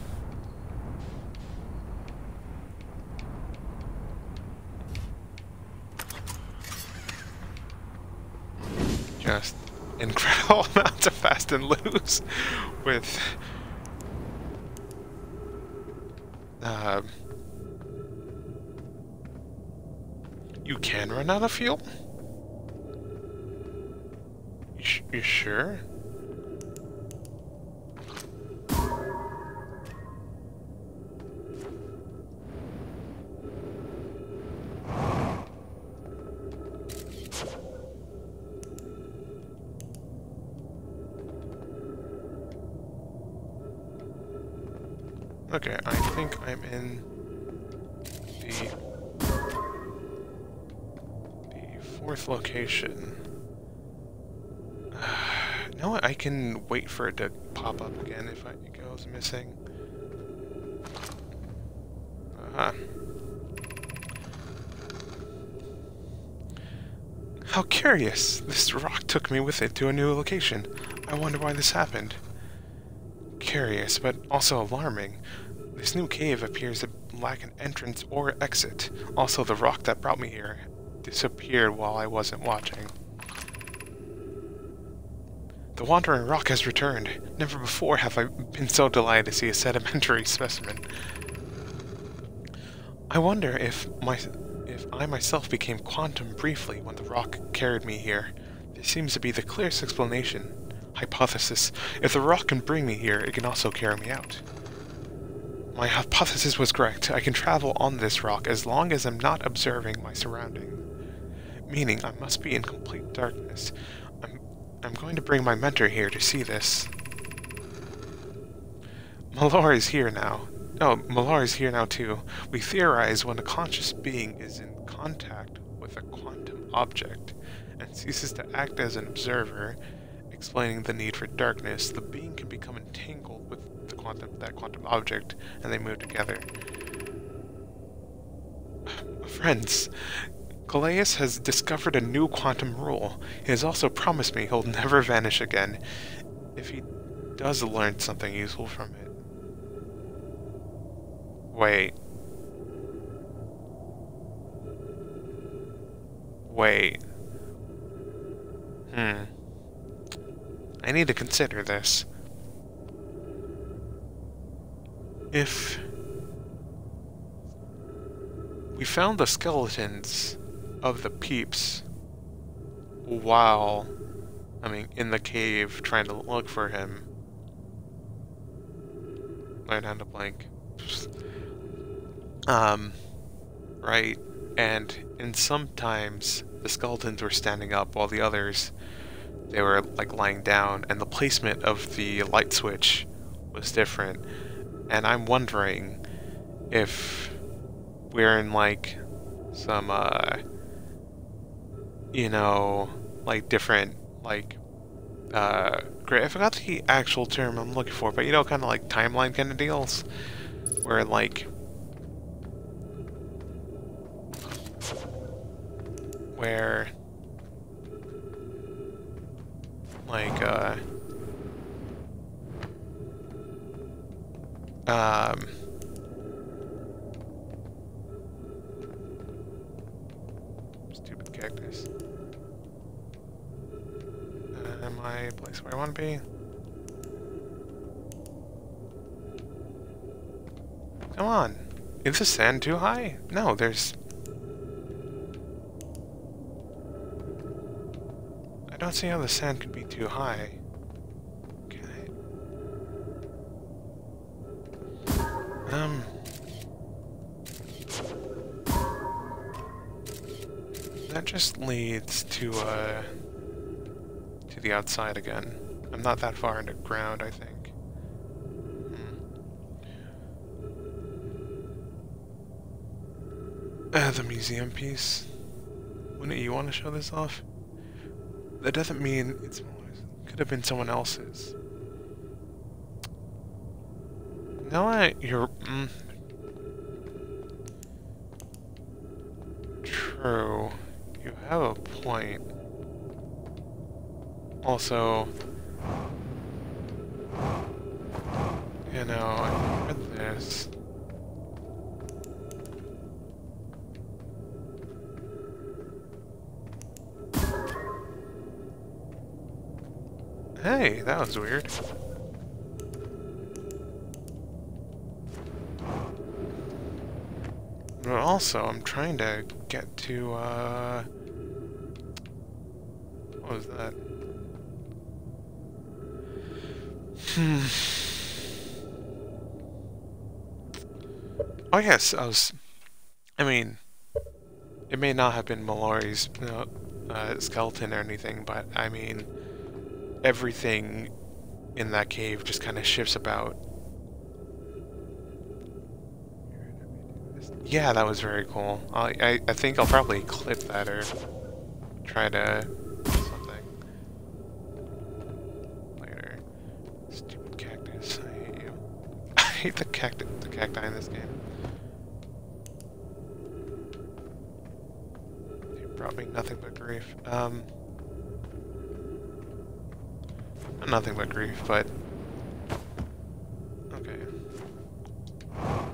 Just incredible amounts of fast and loose with you can run out of fuel? You sure? Okay, I think I'm in the fourth location. No, I can wait for it to pop up again if it goes missing. Uh-huh. How curious! This rock took me with it to a new location. I wonder why this happened. Curious, but also alarming. This new cave appears to lack an entrance or exit. Also, the rock that brought me here disappeared while I wasn't watching. The wandering rock has returned. Never before have I been so delighted to see a sedimentary specimen. I wonder if I myself became quantum briefly when the rock carried me here. This seems to be the clearest explanation. Hypothesis. If the rock can bring me here, it can also carry me out. My hypothesis was correct. I can travel on this rock as long as I'm not observing my surroundings. Meaning, I must be in complete darkness. I'm going to bring my mentor here to see this. Mallory's here now. Oh, Mallory's here now too. We theorize when a conscious being is in contact with a quantum object and ceases to act as an observer, explaining the need for darkness, the being can become entangled with the quantum object, and they move together. Friends, Coleus has discovered a new quantum rule. He has also promised me he'll never vanish again, if he does learn something useful from it. Wait. I need to consider this. If we found the skeletons of the Peeps while, I mean, in the cave trying to look for him. Line on the blank. Right, and sometimes the skeletons were standing up while the others, they were like lying down, and the placement of the light switch was different. And I'm wondering if we're in like some, you know, like different, like, I forgot the actual term I'm looking for, but you know, kind of like timeline kind of deals, where like, where, like, stupid cactus. Am I a place where I want to be? Come on! Is the sand too high? No, there's... I don't see how the sand could be too high. Can I? That just leads to the outside again. I'm not that far underground, I think. The museum piece. Wouldn't you want to show this off? That doesn't mean it's mine. Could have been someone else's. Now that you're... True. You have a point. Also... You know, I read this. Hey, that was weird. But also, I'm trying to get to, what was that? Oh yes, I mean, it may not have been Mallory's skeleton or anything, but I mean... Everything in that cave just kind of shifts about. Yeah, that was very cool. I think I'll probably clip that or try to something later. Stupid cactus! I hate you. I hate the cacti in this game. They brought me nothing but grief. Nothing but grief, but... Okay. Oh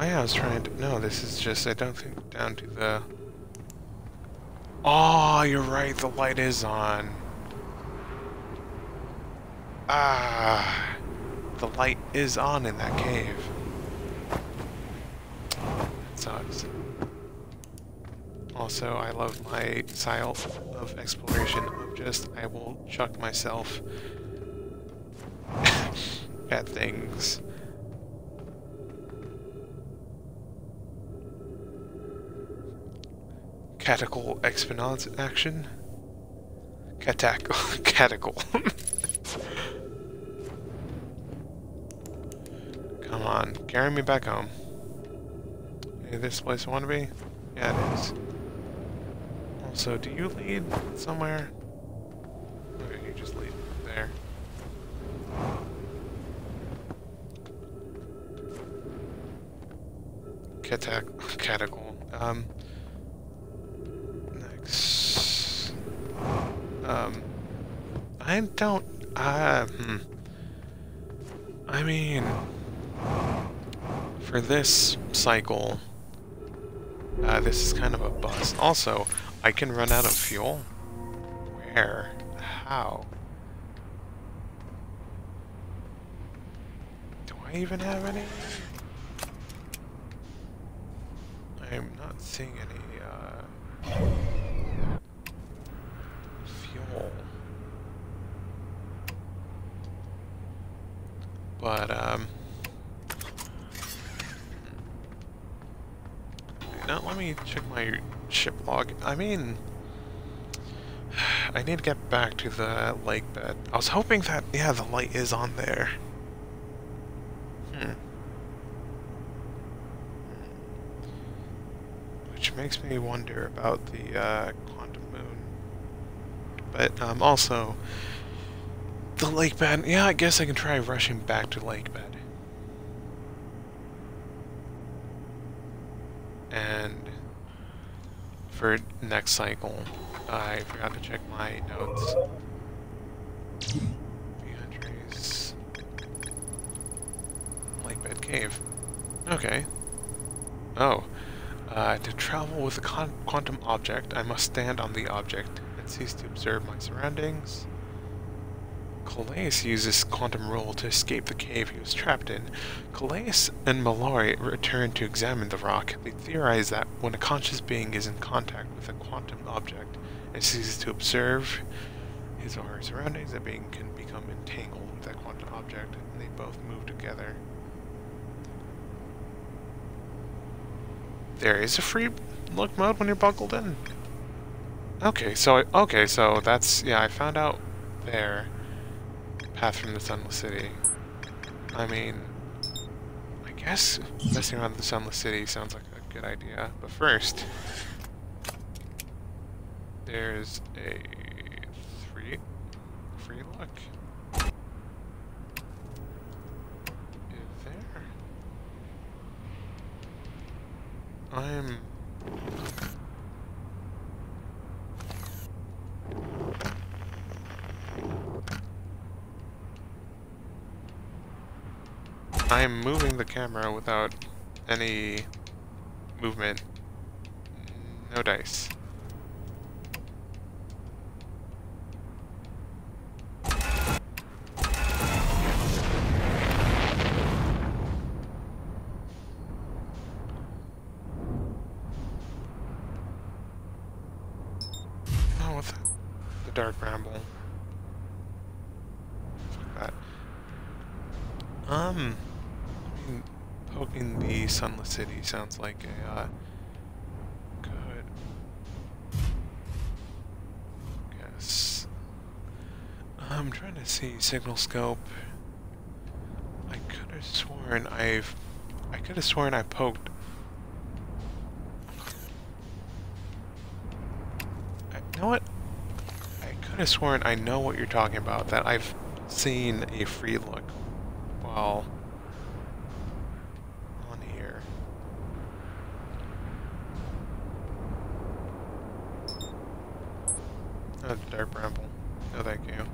yeah, I was trying to... No, this is just... I don't think down to the... Oh, you're right, the light is on. Ah... The light is on in that cave. That sucks. Also, I love my style of exploration. Just, I will chuck myself at things. Catacol exponence action? Catacol. Catacol. Come on, carry me back home. Is this the place I want to be? Yeah, it is. Also, do you lead somewhere? Just leave it there. Catacol. Next. I don't. I mean, for this cycle, this is kind of a bust. Also, I can run out of fuel. Where? How? Do I even have any? I am not seeing any, fuel. But, now let me check my ship log. I mean... I need to get back to the lake bed. I was hoping that, yeah, the light is on there. Which makes me wonder about the Quantum Moon. But also, the lake bed, yeah, I guess I can try rushing back to lake bed. And for next cycle, I forgot to check my notes. Entries. Lakebed Cave. Okay. Oh. To travel with a quantum object, I must stand on the object and cease to observe my surroundings. Coleus uses quantum rule to escape the cave he was trapped in. Coleus and Mallory return to examine the rock. They theorize that when a conscious being is in contact with a quantum object, and ceases to observe his or her surroundings, that being can become entangled with that quantum object, and they both move together. There is a free look mode when you're buckled in. Okay, so that's, yeah, I found out there. Path from the Sunless City. I mean, I guess messing around with the Sunless City sounds like a good idea. But first, there's a free look. I'm moving the camera without any movement. No dice. Dark Bramble. That. Poking the Sunless City sounds like a good guess. I'm trying to see signal scope. I could have sworn I poked. You know what? I could have sworn I know what you're talking about, that I've seen a free look while on here. Oh, Dark Bramble. No, thank you.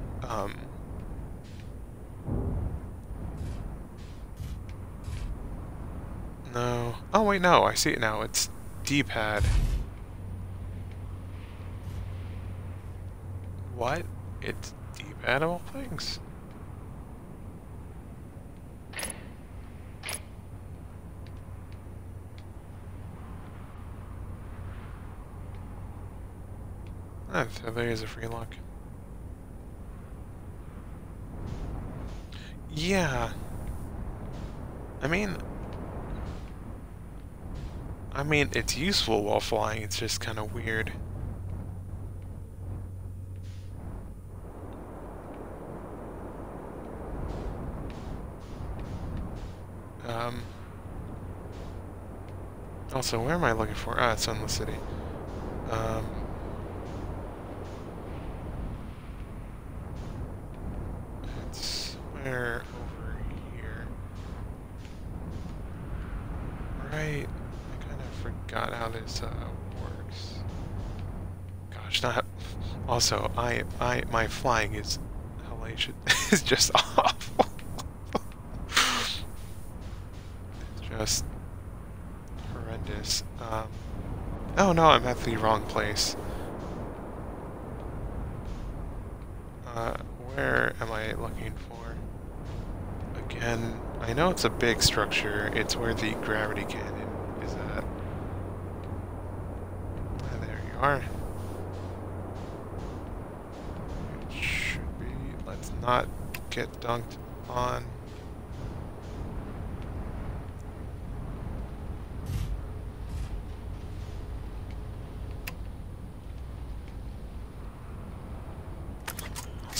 No. Oh, wait, no. I see it now. It's D-pad. What? It's deep animal things. Ah, so there is a free lock. Yeah. I mean, it's useful while flying. It's just kind of weird. Also, where am I looking for? Ah, it's Sunless City. It's where over here. Right. I kind of forgot how this works. Gosh, not. Also, my flying is hellacious. It's just awful. Just horrendous. Oh no, I'm at the wrong place. Where am I looking for? Again, I know it's a big structure. It's where the gravity cannon is at. And there you are. It should be. Let's not get dunked on.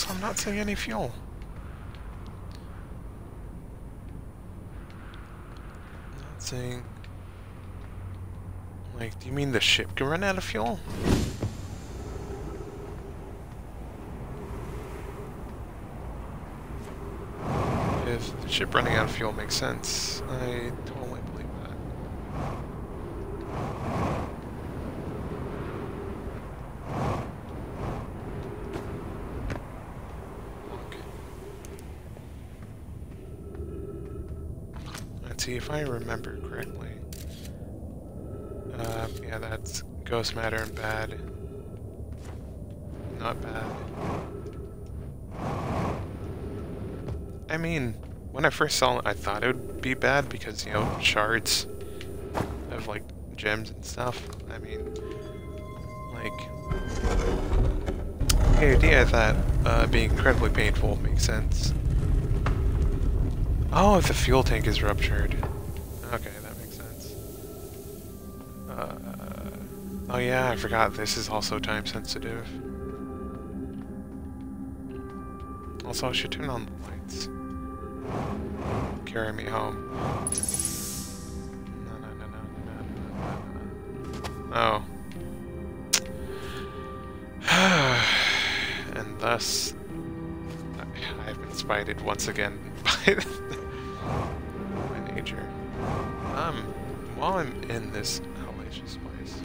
I'm not seeing any fuel. Not seeing. Like, do you mean the ship can run out of fuel? If the ship running out of fuel makes sense, I totally believe that. If I remember correctly. Yeah, that's ghost matter and bad. Not bad. I mean, when I first saw it, I thought it would be bad because, you know, shards of, like, gems and stuff. I mean, like, the idea that being incredibly painful makes sense. Oh, if the fuel tank is ruptured. Okay, that makes sense. Oh yeah, I forgot this is also time sensitive. Also, I should turn on the lights. Carry me home. No. And thus, I've been spited once again by my nature. While I'm in this hellacious place,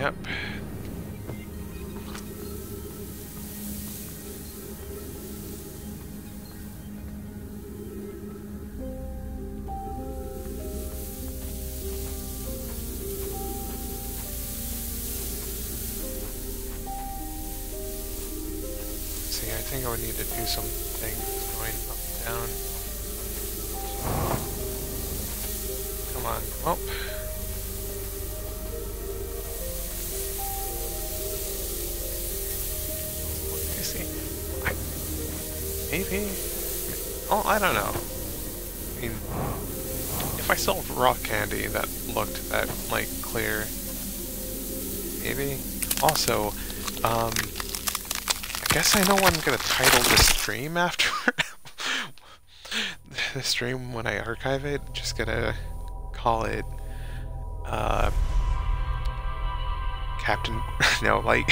yep. I think I would need to do something going up and down. Come on. Well. You see. Maybe. Oh, I don't know. I mean, if I sold rock candy that looked that, like, clear, maybe. Also, I guess I know what I'm gonna title this stream after. The stream, when I archive it, just gonna call it Captain, no, like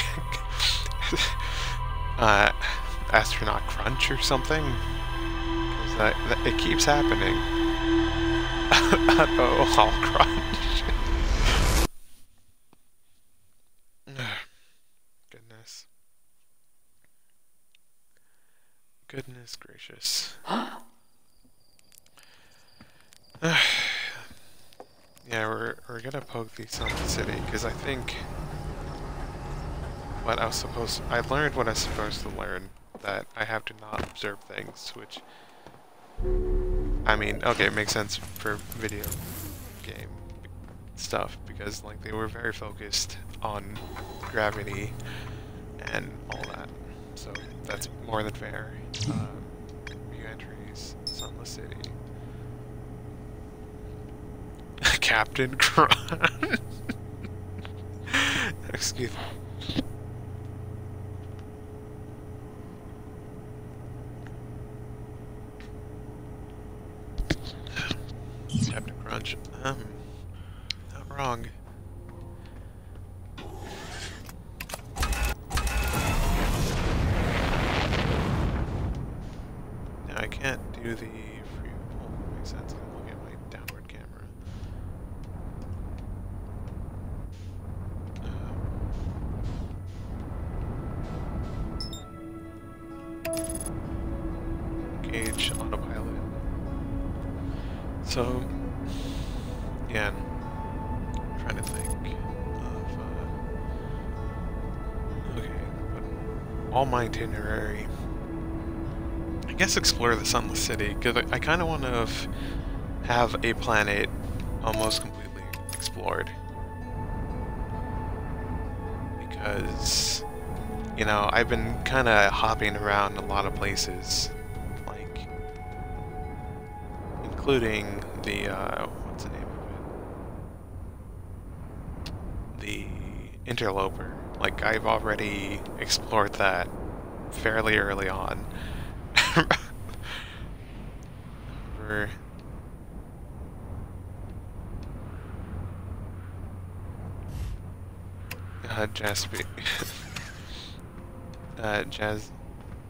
Astronaut Crunch or something, because that it keeps happening. Oh, I'll crunch. Goodness gracious. Yeah, we're gonna poke the Sunless City, because I think what I was supposed I learned what I was supposed to learn, that I have to not observe things, which I mean, okay, it makes sense for video game stuff, because like they were very focused on gravity and all that. So that's more than fair. New entries, Sunless City. Captain Crunch. Excuse me. Captain Crunch. Not wrong. Do the free roll. That makes sense. I'm looking at my downward camera. Engage autopilot. So, yeah, I'm trying to think of. Okay, all my itinerary. I guess explore the Sunless City, because I kind of want to have a planet almost completely explored. Because, you know, I've been kind of hopping around a lot of places, like, including the, what's the name of it? The Interloper. Like, I've already explored that fairly early on. Remember, Jazz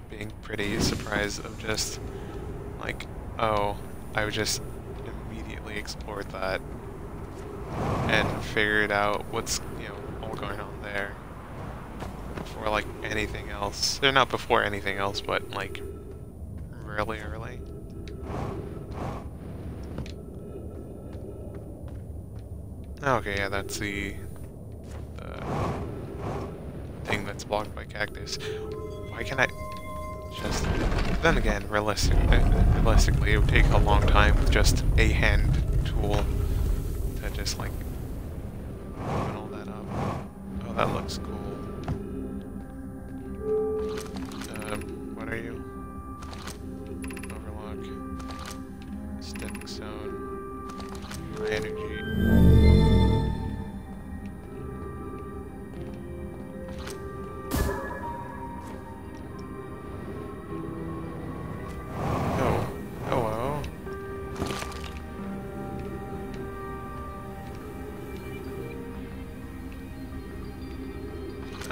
being pretty surprised of just like, oh, I just immediately explored that and figured out what's, you know, all going on there before like anything else. They're not before anything else, but like really early. Okay, yeah, that's the thing that's blocked by cactus. Why can't I just... Then again, realistically, it would take a long time with just a hand tool to just, like, open all that up. Oh, that looks cool. What are you? Zone, my energy.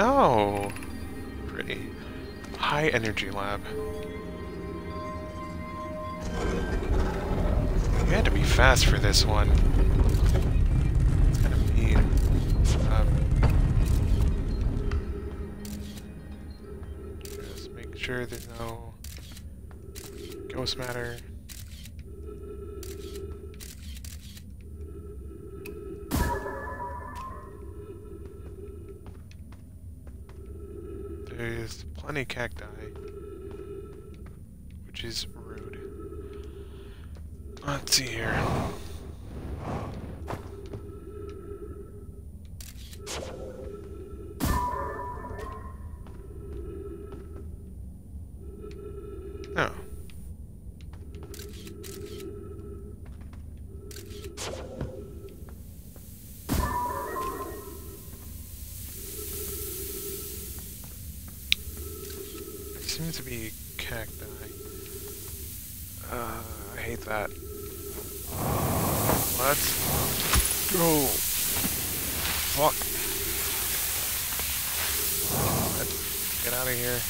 Oh, pretty. High energy lab. You had to be fast for this one. Kind of mean. Just make sure there's no ghost matter. There's plenty of cacti, which is rude. Let's see here. Oh. Seems to be cacti. I hate that. Let's go. Fuck. Let's get out of here.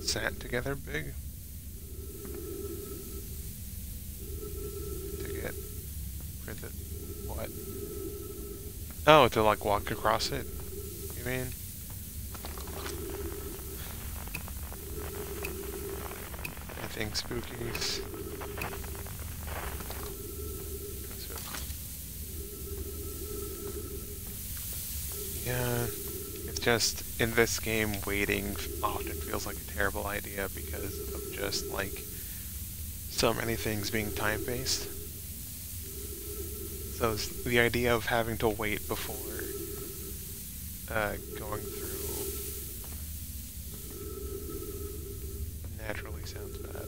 Sat together big to get for the what? Oh, to like walk across it, you mean? I think spookies. Yeah, it's just in this game waiting often feels like a terrible idea because of just like so many things being time-based. So the idea of having to wait before going through naturally sounds bad.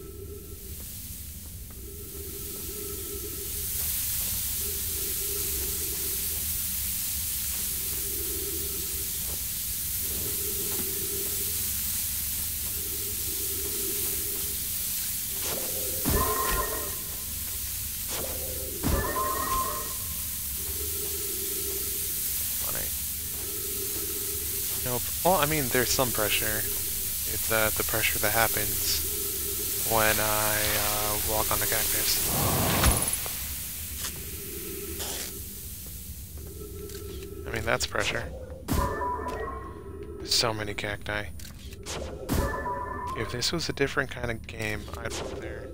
Well, I mean, there's some pressure. It's the pressure that happens when I walk on the cactus. I mean, that's pressure. So many cacti. If this was a different kind of game, I'd want there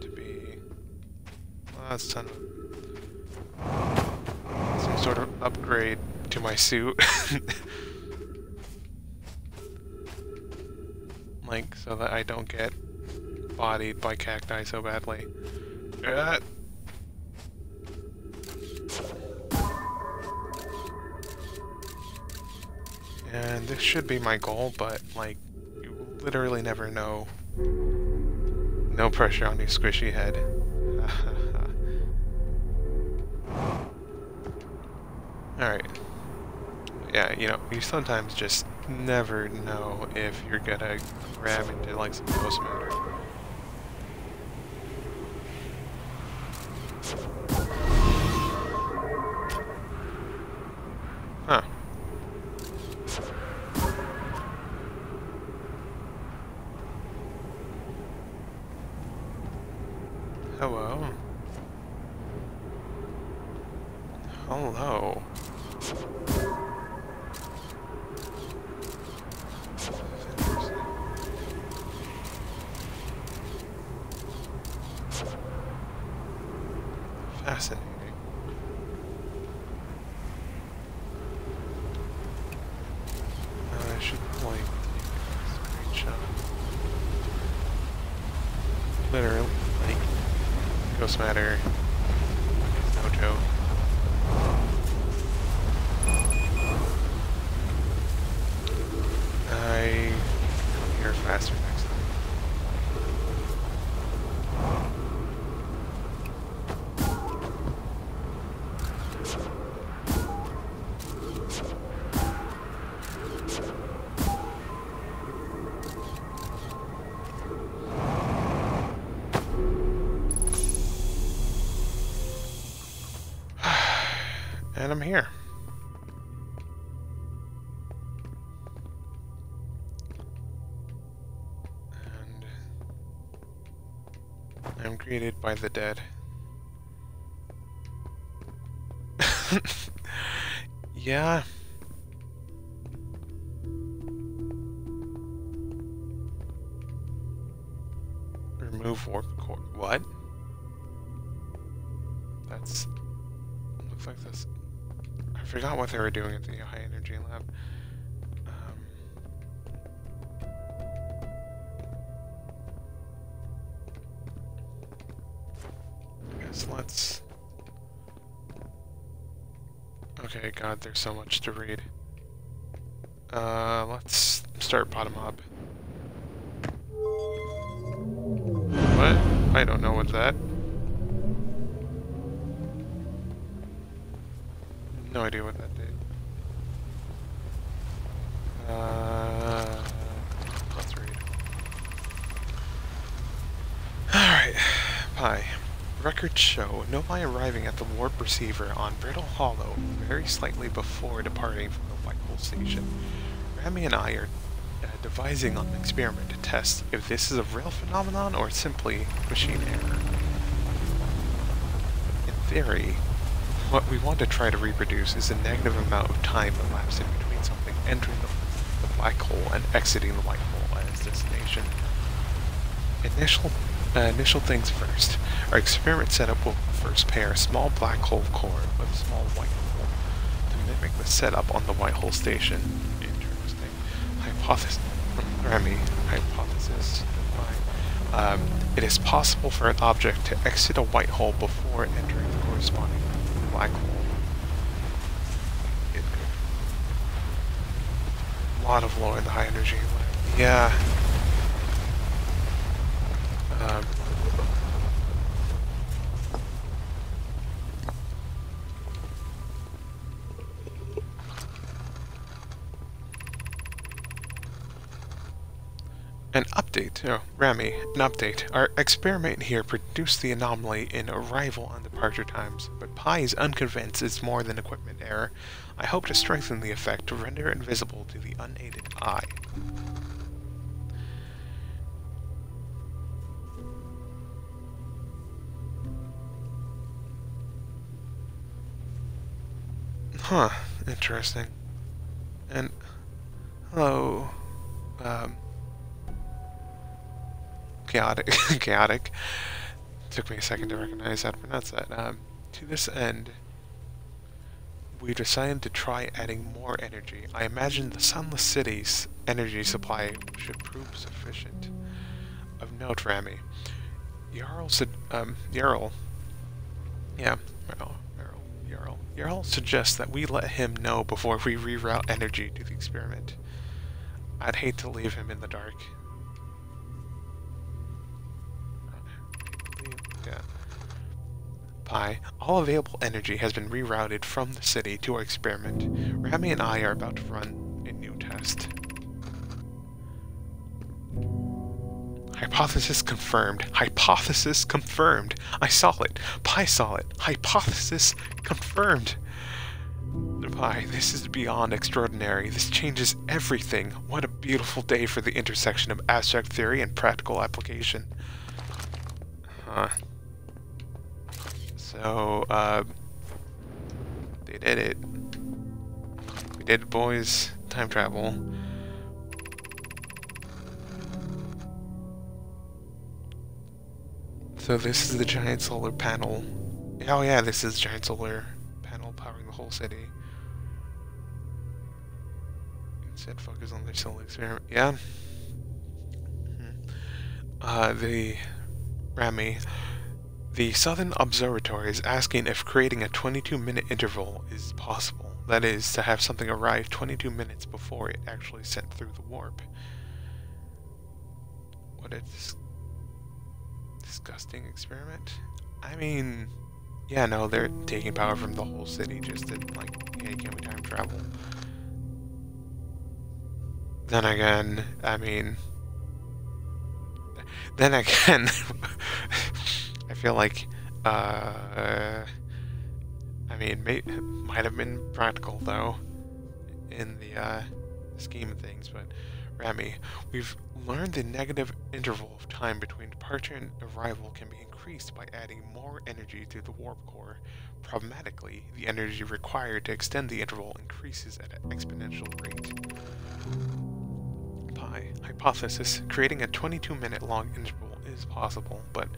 to be some sort of upgrade to my suit. Like, so that I don't get bodied by cacti so badly. And this should be my goal, but, like, you literally never know. No pressure on your squishy head. Alright. Yeah, you know, you sometimes just never know if you're gonna grab into, like, some ghost matter. Huh. Hello. Hello. Fascinating. I should probably take a screenshot. Literally, like, ghost matter is no joke. I come here faster next time. am created by the dead. Yeah. Remove warp core. What? That's... looks like this. I forgot what they were doing at the high energy lab. So let's... okay, God, there's so much to read. Let's start bottom up. What? I don't know what that... no idea what that did. Let's read. Alright, pie. Records show Nomai arriving at the warp receiver on Brittle Hollow very slightly before departing from the White Hole Station. Ramie and I are devising an experiment to test if this is a real phenomenon or simply machine error. In theory, what we want to try to reproduce is the negative amount of time elapsing between something entering the black hole and exiting the white hole at its destination. Initial things first. Our experiment setup will first pair a small black hole core with a small white hole to mimic the setup on the White Hole Station. Interesting. Hypothesis. It is possible for an object to exit a white hole before entering the corresponding black hole. A lot of lore in the high energy. Yeah. An update. Oh, Ramie, an update. Our experiment here produced the anomaly in arrival and departure times, but Pi is unconvinced it's more than equipment error. I hope to strengthen the effect to render it invisible to the unaided eye. Huh, interesting. And, hello, chaotic, took me a second to recognize how to pronounce that. To this end, we decided to try adding more energy. I imagine the Sunless City's energy supply should prove sufficient. Of note, Ramie, Yarrow suggests that we let him know before we reroute energy to the experiment. I'd hate to leave him in the dark. Yeah. Pi, all available energy has been rerouted from the city to our experiment. Ramie and I are about to run a new test. Hypothesis confirmed. Hypothesis confirmed. I saw it. Pi saw it. Hypothesis confirmed. Pi, this is beyond extraordinary. This changes everything. What a beautiful day for the intersection of abstract theory and practical application. Huh. So, they did it. We did it, boys. Time travel. So this is the giant solar panel. Oh yeah, this is giant solar panel powering the whole city. Instead, focus on their solar experiment. Yeah. The Southern Observatory is asking if creating a 22-minute interval is possible. That is, to have something arrive 22 minutes before it actually sent through the warp. What it's... disgusting experiment. I mean, yeah, no, they're taking power from the whole city just to, like, hey, can we time travel? Then again, I feel like, I mean, it might have been practical, though, in the scheme of things, but Ramie, we've learned the negative interval of time between departure and arrival can be increased by adding more energy to the warp core. Problematically, the energy required to extend the interval increases at an exponential rate. Pi. Hypothesis. Creating a 22-minute-long interval is possible, but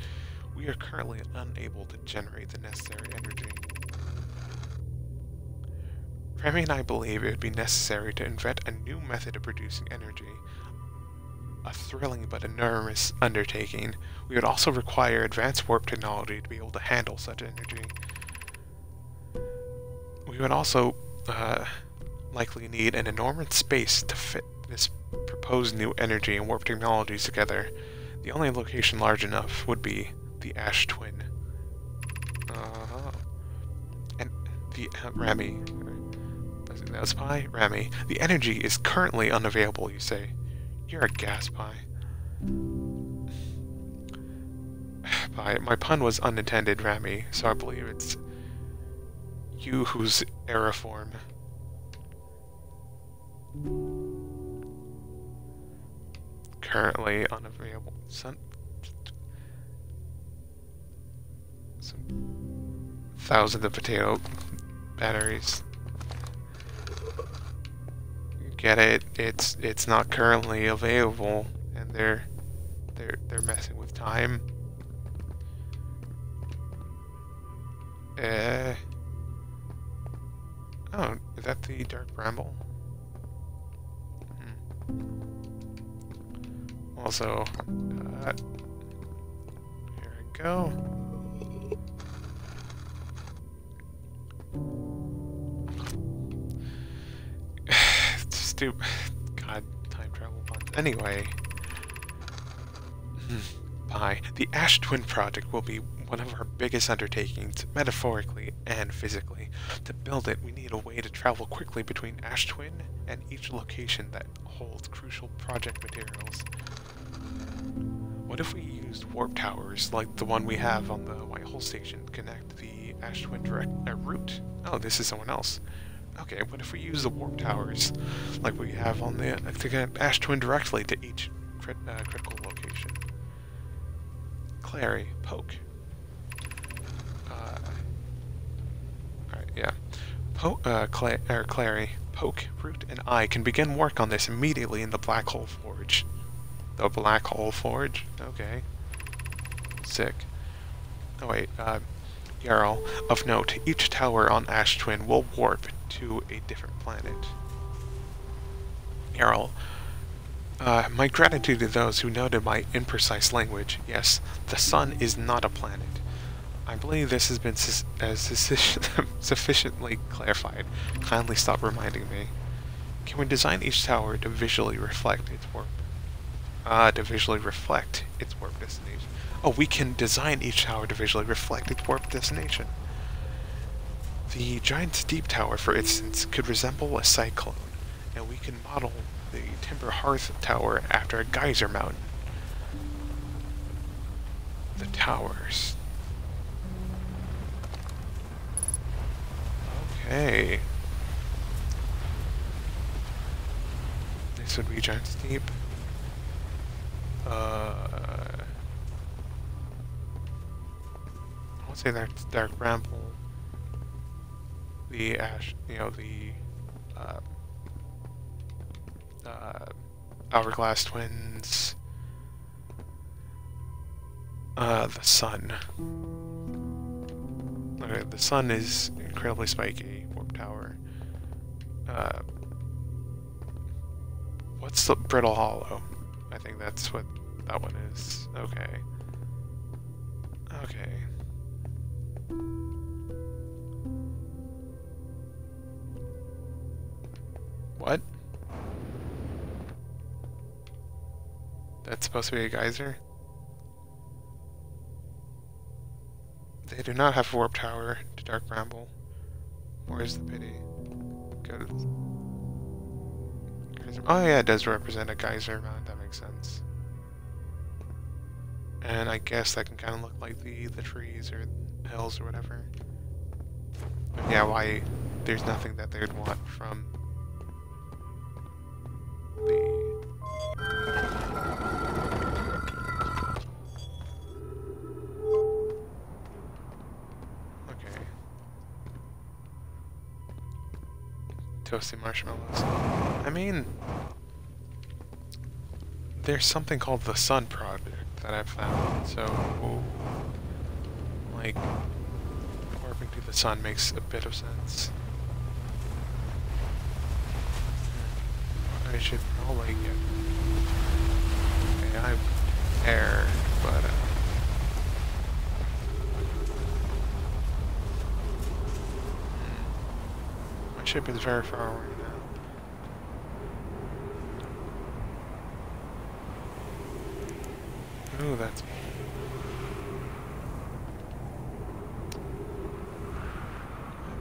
we are currently unable to generate the necessary energy. Ramie and I believe it would be necessary to invent a new method of producing energy, a thrilling but enormous undertaking. We would also require advanced warp technology to be able to handle such energy. We would also likely need an enormous space to fit this proposed new energy and warp technologies together. The only location large enough would be the Ash Twin. And the Ramie. That's Pi? Ramie, the energy is currently unavailable, you say. You're a gas, Pi. Pi, my pun was unintended, Ramie, so I believe it's you who's aeriform. Currently unavailable. Some thousands of potato batteries. Get it? It's not currently available, and they're messing with time. Oh, is that the Dark Bramble? Hmm. Also, here I go. God, time travel puns. Anyway, Pi, the Ash Twin project will be one of our biggest undertakings, metaphorically and physically. To build it, we need a way to travel quickly between Ash Twin and each location that holds crucial project materials. What if we used warp towers like the one we have on the White Hole Station to connect the Ash Twin route? Oh, this is someone else. Okay, what if we use the warp towers, like we have on the Ash Twin, directly to each critical location? Clary, poke. Alright, yeah. Clary, poke, root, and I can begin work on this immediately in the Black Hole Forge. The Black Hole Forge? Okay. Sick. Oh wait, Yarrow, of note, each tower on Ash Twin will warp to a different planet. Yarrow, my gratitude to those who noted my imprecise language. Yes, the sun is not a planet. I believe this has been sufficiently clarified. Kindly stop reminding me. Can we design each tower to visually reflect its warp? To visually reflect its warp destination. Oh, we can design each tower to visually reflect its warp destination. The Giant's Deep tower, for instance, could resemble a cyclone, and we can model the Timber Hearth tower after a geyser mountain. The towers. Okay. This would be Giant's Deep. I would say that's Dark Bramble. The Ash, the Hourglass Twins. The Sun. Okay, the Sun is incredibly spiky. Warp Tower. What's the Brittle Hollow? I think that's what that one is. Okay. Okay. What? That's supposed to be a geyser? They do not have a warp tower to Dark Bramble. Where's the pity? Go to the geyser. Oh yeah, it does represent a geyser mountain, that makes sense. And I guess that can kind of look like the trees or hills or whatever. But yeah, why? There's nothing that they'd want from the toasty marshmallows. I mean, there's something called the Sun Project that I've found, so, like, warping through the sun makes a bit of sense. I should probably get... Okay, I'm there, but, my ship is very far away now. Ooh, that's...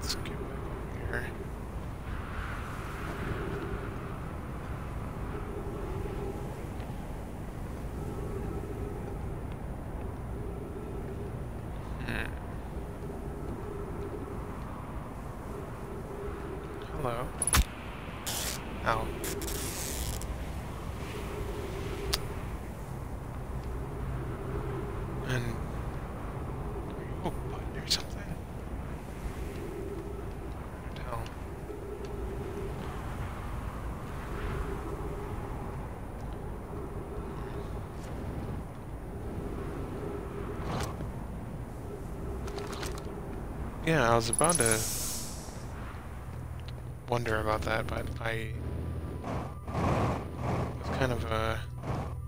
Let's get back over here. Hello. Ow. Yeah, I was about to wonder about that, but I was kind of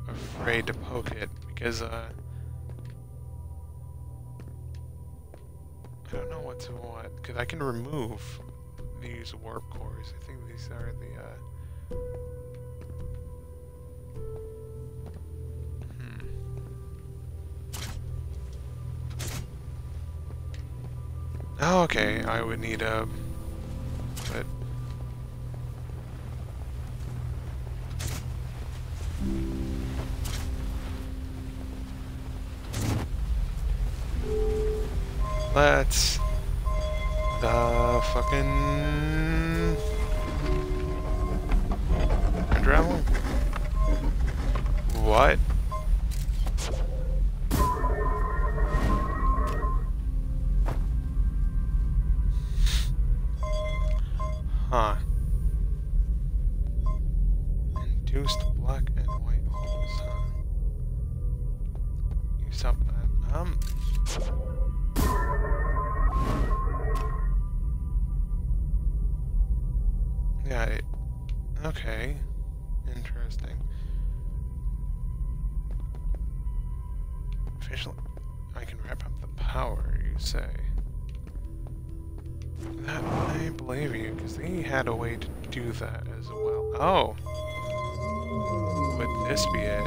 afraid to poke it because I don't know what's what. Because I can remove these warp cores. I think these are the. Oh, okay, I would need a... But... Let's... The fucking... Unravel? What? Do that as well. Oh! Would this be it?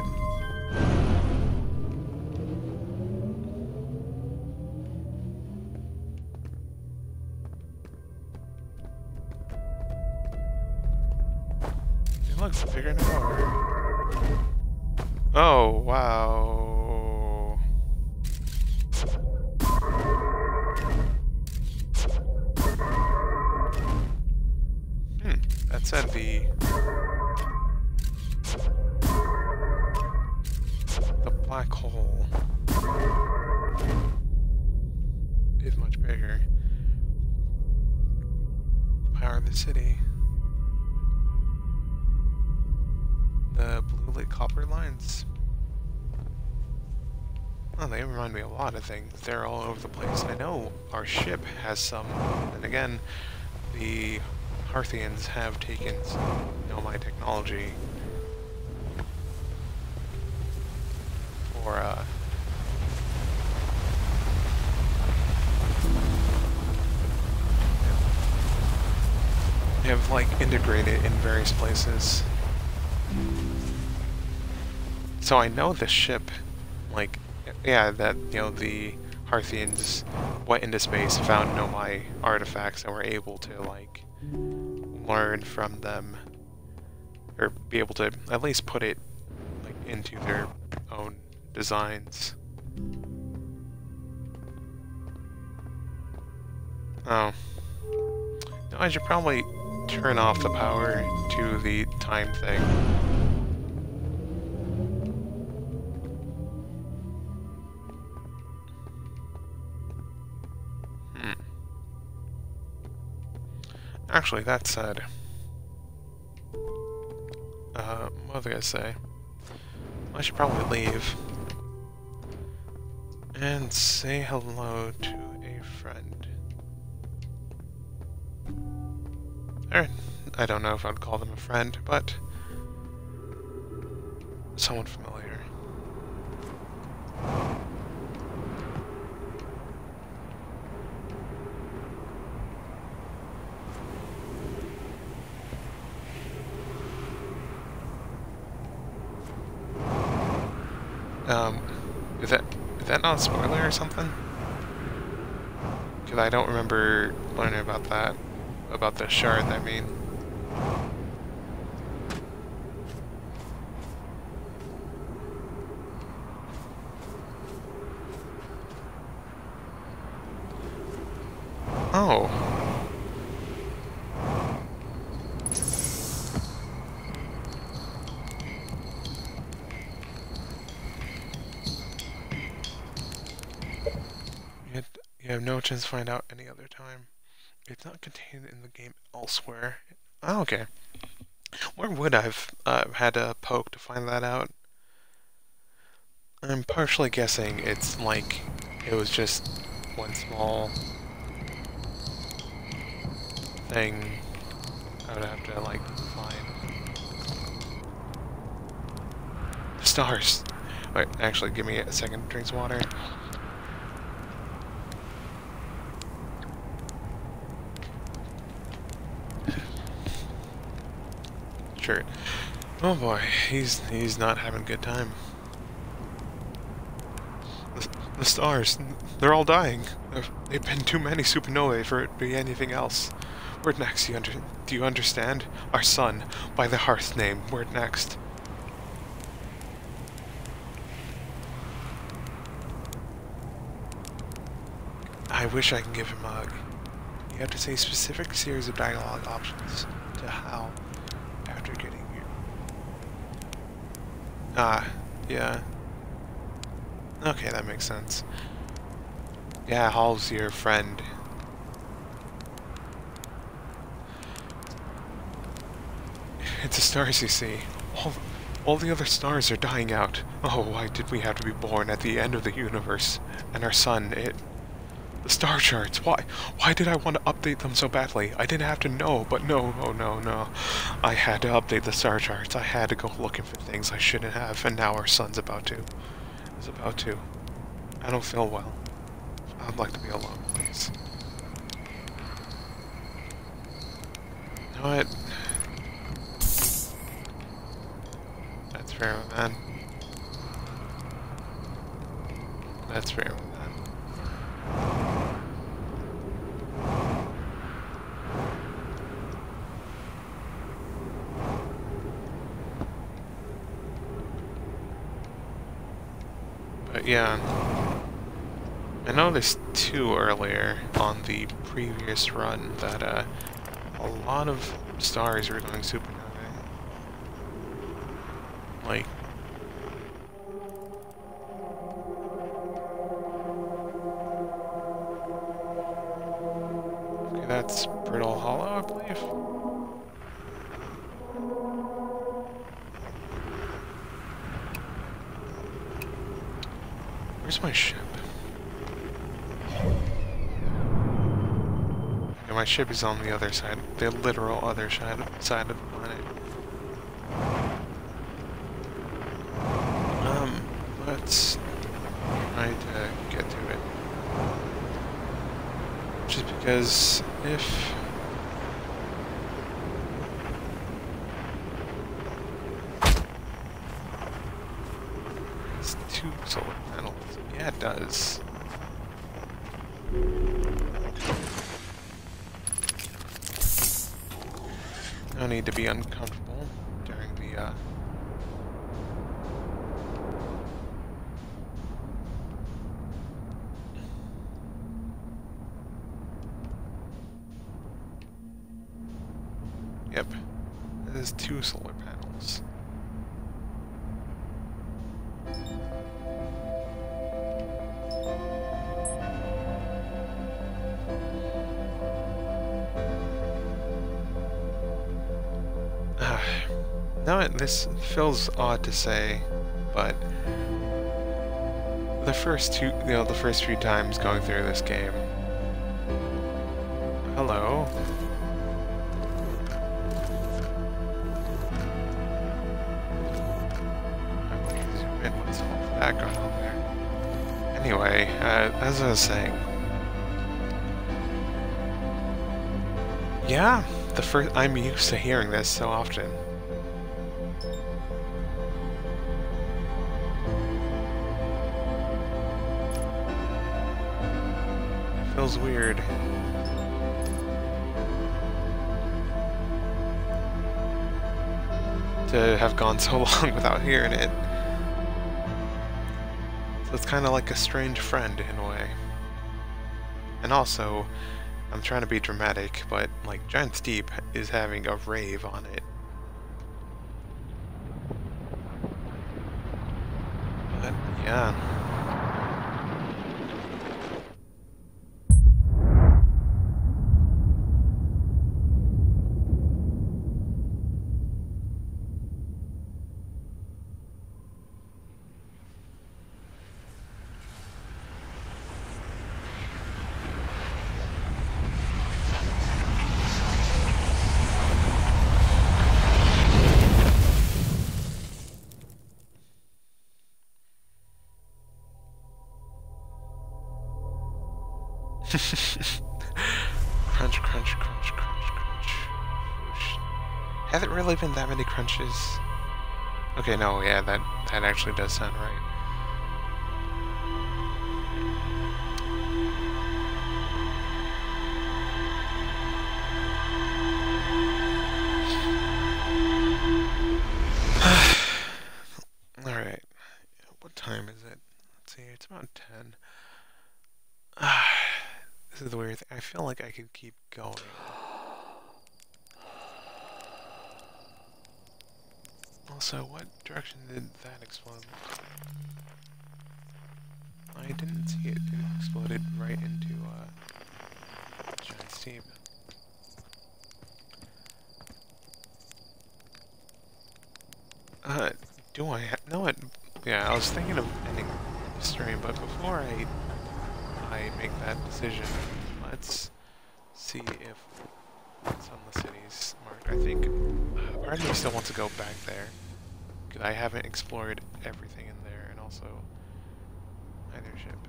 It looks figuring it out. Oh, wow. That said, the black hole is much bigger. The power of the city. The blue lit copper lines. Oh, they remind me a lot of things. They're all over the place. I know our ship has some, and again, the Hearthians have taken some Nomai technology for have like integrated in various places. So I know the ship, like, yeah, that, you know, the Hearthians went into space, found Nomai artifacts, and were able to, like, learn from them, or be able to at least put it, like, into their own designs. Oh. No, I should probably turn off the power to the time thing. Actually, that said, What was I gonna say? I should probably leave. And say hello to a friend. Alright, I don't know if I'd call them a friend, but someone familiar. Is that not a spoiler or something? Because I don't remember learning about that. About the shard, I mean. Oh. You have no chance to find out any other time. It's not contained in the game elsewhere. Oh, okay. Where would I have had to poke to find that out? I'm partially guessing it's like it was just one small thing I would have to like find. The stars! Wait, actually give me a second to drink some water. Chert. Oh boy, he's not having a good time. The stars, they're all dying. They've been too many supernovae for it to be anything else. We're next, do you understand? Our sun, by the hearth name, we're next. I wish I can give him a hug. You have to say specific series of dialogue options to how. After getting here. Ah, yeah. Okay, that makes sense. Yeah, Hall's your friend. It's the stars you see. All the other stars are dying out. Oh, why did we have to be born at the end of the universe? And our sun, it... The star charts, why did I want to update them so badly? I didn't have to know, but no. I had to update the star charts. I had to go looking for things I shouldn't have, and now our sun's about to. It's about to. I don't feel well. I'd like to be alone, please. You know what? That's fair, man. That's fair, man. Yeah, I noticed too earlier on the previous run that a lot of stars were going supernovae. Like, okay, that's Brittle Hollow, I believe. Where's my ship? Yeah, my ship is on the other side, the literal other side of the planet. Let's try to get to it. Just because if... It's too solar. Yeah, it does. No need to be uncomfortable during the, Yep. There's 2 solar panels. Now, this feels odd to say, but the first few times going through this game. Hello. Anyway, as I was saying, yeah, I'm used to hearing this so often. It feels weird. To have gone so long without hearing it. It's kind of like a strange friend, in a way. And also, I'm trying to be dramatic, but, like, Giant's Deep is having a rave on it. But, yeah. Crunch, crunch, crunch, crunch, crunch. Has it really been that many crunches? Okay, no, yeah, that actually does sound right. Alright. What time is it? Let's see, it's about 10. This is the weird thing. I feel like I could keep going. Also, what direction did that explode? I didn't see it. It exploded right into Giant's Deep. Do I have... No, yeah, I was thinking of ending the stream, but before I make that decision, let's see if Sunless City's marked. I think part of me still wants to go back there, because I haven't explored everything in there, and also either ship.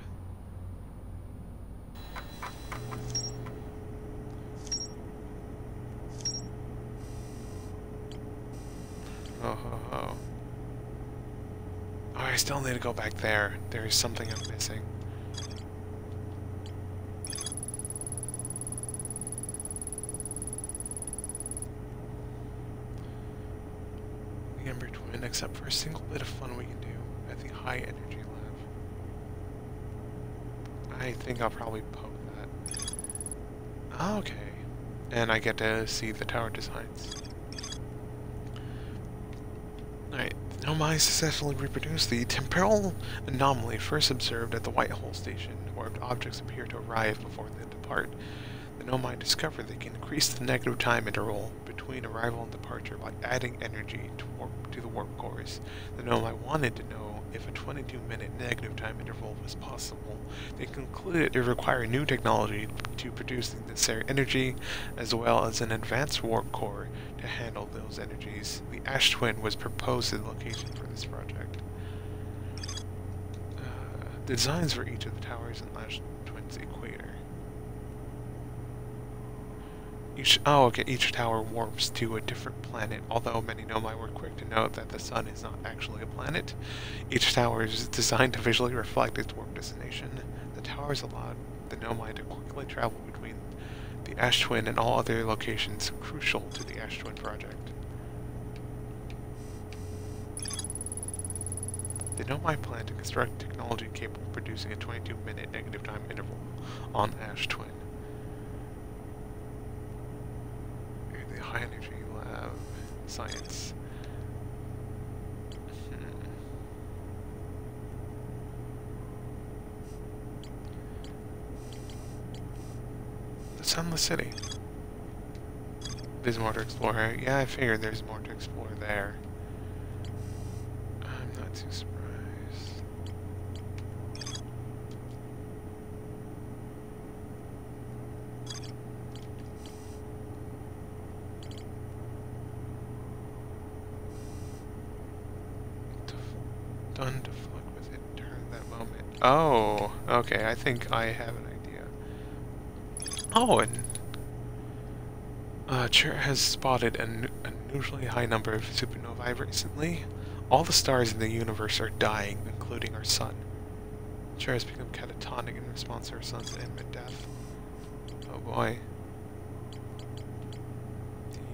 Oh ho ho. Oh, I still need to go back there. There is something I'm missing. Ember Twin, except for a single bit of fun we can do at the high energy lab. I think I'll probably poke that. Oh, okay. And I get to see the tower designs. Alright, Nomai successfully reproduced the temporal anomaly first observed at the White Hole Station, where objects appear to arrive before they depart. The Nomai discovered they can increase the negative time interval between arrival and departure by adding energy to the warp cores. The Nomai wanted to know if a 22-minute negative time interval was possible. They concluded it required new technology to produce the necessary energy, as well as an advanced warp core to handle those energies. The Ash Twin was proposed as the location for this project. Designs for each of the towers and Ash Twin's equator. Each tower warps to a different planet, although many Nomai were quick to note that the sun is not actually a planet. Each tower is designed to visually reflect its warp destination. The towers allowed the Nomai to quickly travel between the Ash Twin and all other locations crucial to the Ash Twin project. The Nomai plan to construct technology capable of producing a 22-minute negative time interval on Ash Twin. High energy lab science. The Sunless City. There's more to explore. Yeah, I figured there's more to explore there. I'm not too surprised. Done to fuck with it during that moment. Oh, okay. I think I have an idea. Oh, and Chert has spotted an unusually high number of supernovae recently. All the stars in the universe are dying, including our sun. Chert has become catatonic in response to our sun's imminent death. Oh boy.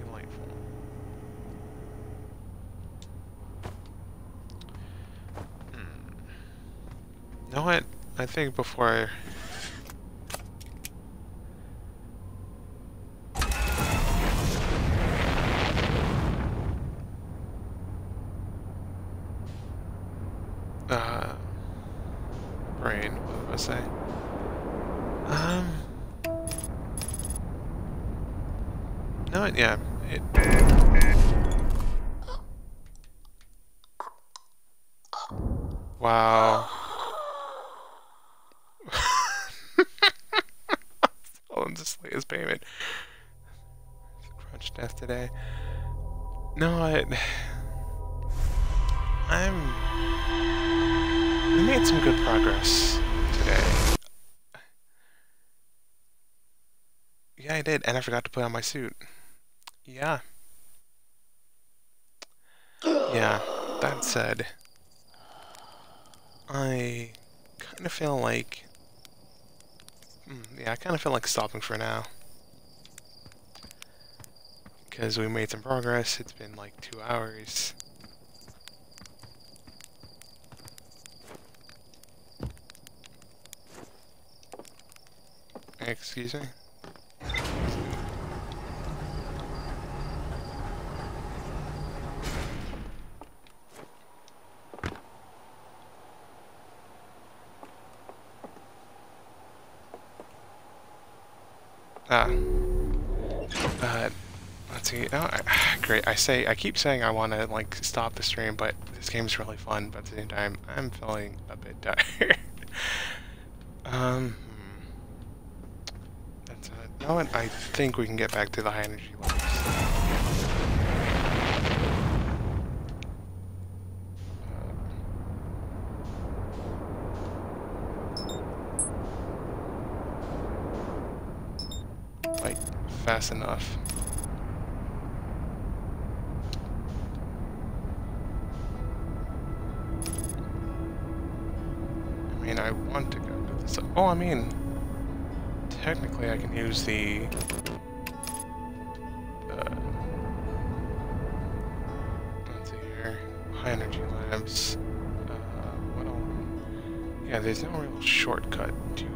Delightful. You know what? I think before and I forgot to put on my suit. Yeah. Yeah, that said, I kind of feel like... yeah, I kind of feel like stopping for now. Because we made some progress, it's been like 2 hours. Excuse me? Let's see. Oh, great. I keep saying I want to like stop the stream, but this game's really fun. But at the same time, I'm feeling a bit tired. That's it. No, I think we can get back to the high energy levels. Fast enough. I mean, I want to go to this. Oh, I mean, technically I can use the... let's see here. High energy labs. Well, yeah, there's no real shortcut to...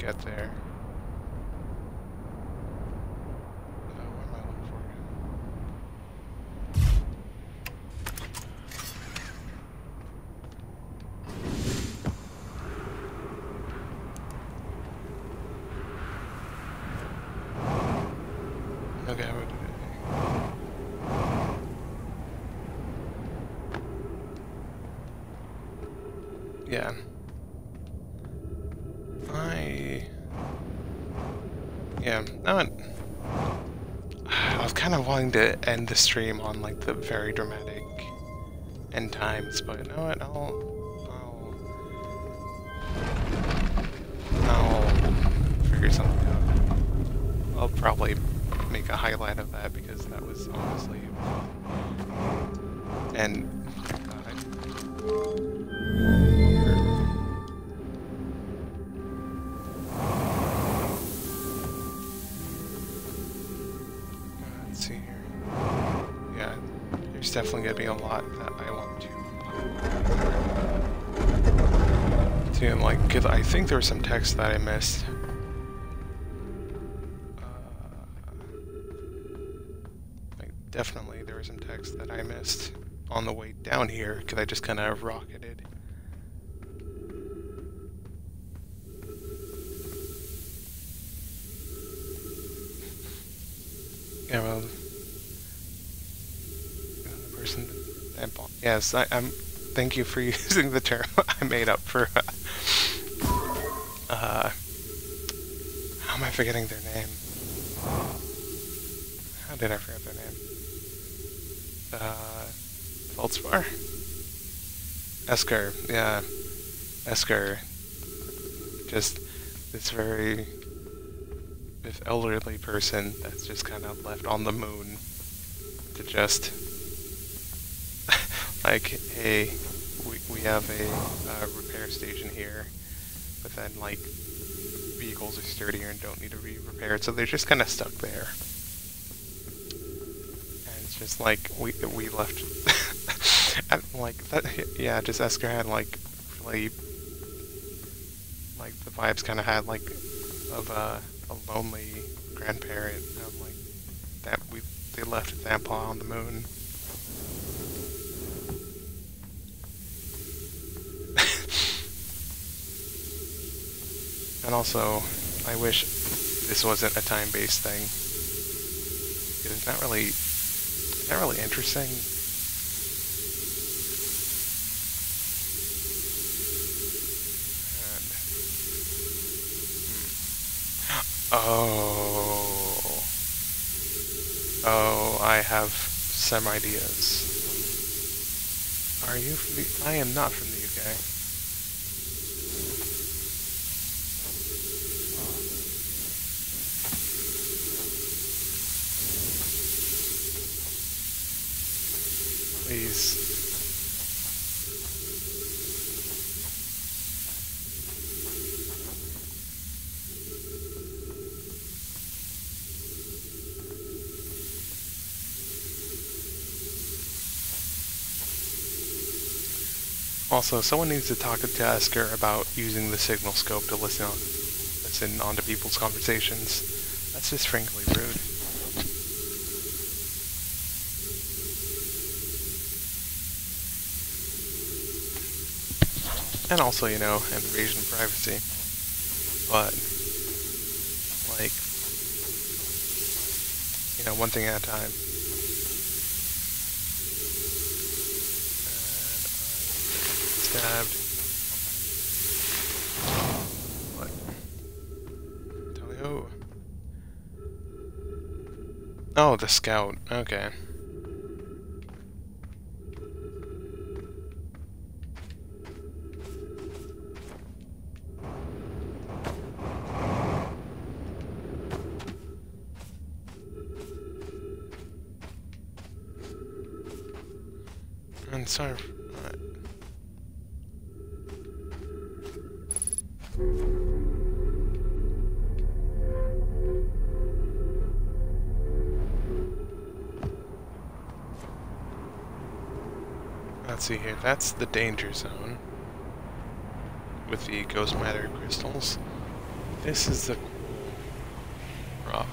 get there. No, what am I looking for? Okay, I would do anything. Yeah. I was kind of wanting to end the stream on like the very dramatic end times, but you know what? I'll figure something out. I'll probably make a highlight of that because that was honestly definitely gonna be a lot that I want to like, cause I think there was some text that I missed. Like definitely there was some text that I missed on the way down here, cause I just kind of rocketed. Yeah, well, the person that bought. Yes, I'm. Thank you for using the term I made up for. How am I forgetting their name? How did I forget their name? Feldspar? Esker, yeah. Esker. Just this very elderly person that's just kind of left on the moon to just like, hey, we have a repair station here, but then like vehicles are sturdier and don't need to be repaired, so they're just kind of stuck there. And it's just like we left. And, like that, yeah. Just Esker had like really like the vibes kind of had like of a lonely grandparent, like that they left Thampa on the moon. And also, I wish this wasn't a time-based thing. It's not really interesting. Oh. Oh, I have some ideas. Are you from the... I am not from the UK. Please. Also, someone needs to talk to Esker about using the signal scope to listen on to people's conversations. That's just frankly rude. And also, you know, an invasion of privacy. But, like, you know, one thing at a time. Stabbed. What? Tally-ho. Oh, the scout. Okay. And sorry. Let's see here, that's the danger zone with the ghost matter crystals. This is the cool rock.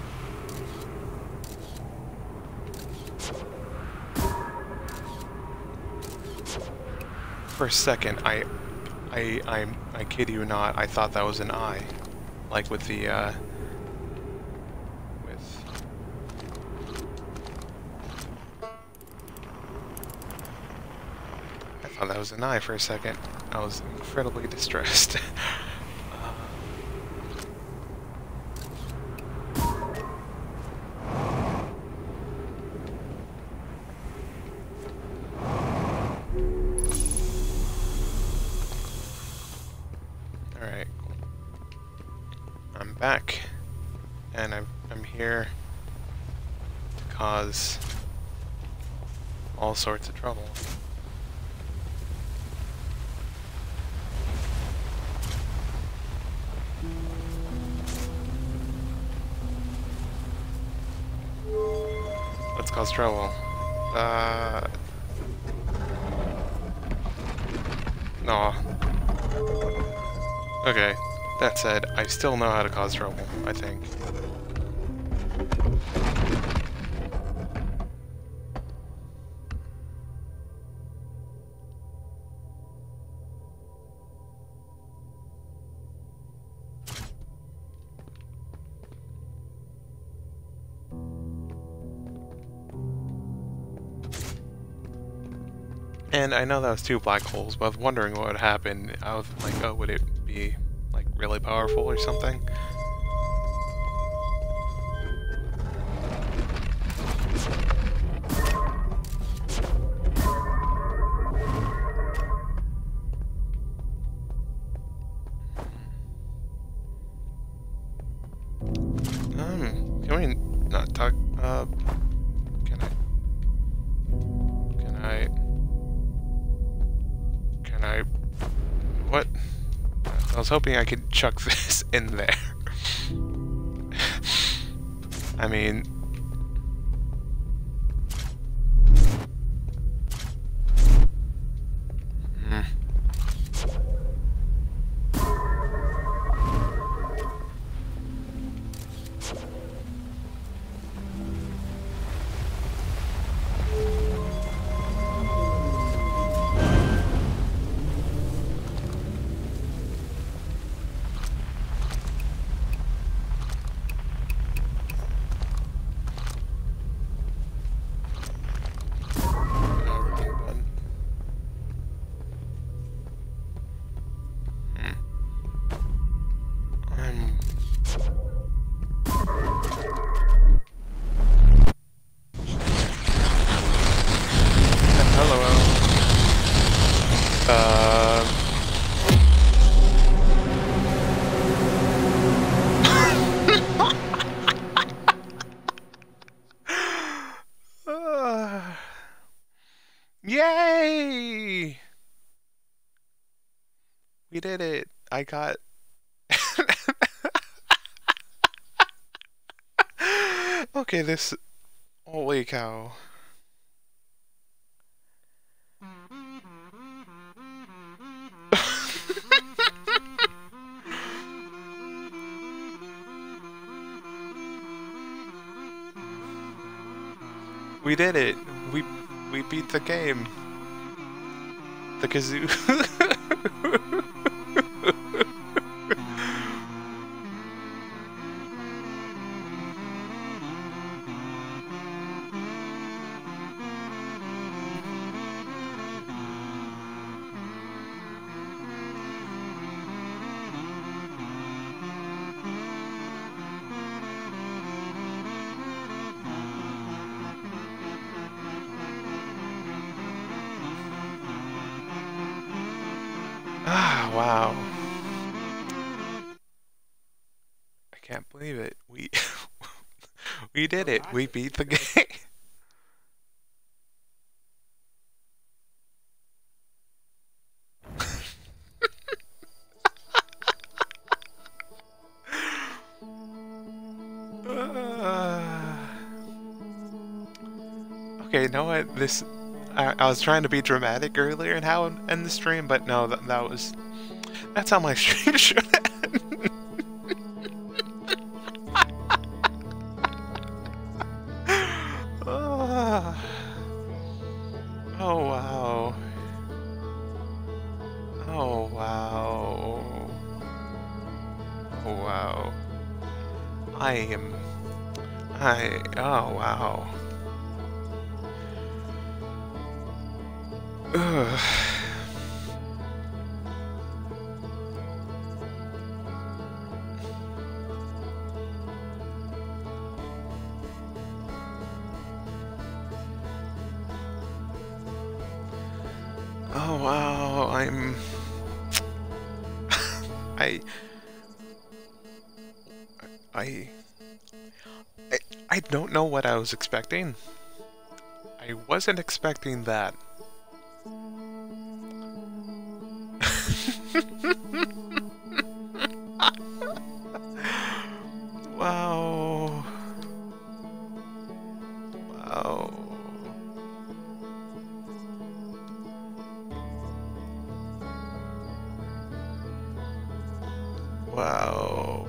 For a second, I kid you not, I thought that was an eye. Like with the Oh, that was an eye for a second. I was incredibly distressed. Alright, cool. I'm back. And I'm here to cause all sorts of trouble. Cause trouble. No. Okay. That said, I still know how to cause trouble, I think. And I know that was two black holes, but I was wondering what would happen. I was like, oh, would it be like really powerful or something? I was hoping I could chuck this in there. I mean... Yay! We did it. I got... okay, this... Holy cow. We did it. We beat the game. The kazoo. Wow. I can't believe it. We we did it. We beat the game. Okay, you know what? This I was trying to be dramatic earlier in how in the stream, but no, that was that's how my stream should end. Oh wow. Oh wow. Oh wow. Oh wow. Ugh. Oh wow, I'm... I don't know what I was expecting. I wasn't expecting that. Wow. Wow. Wow.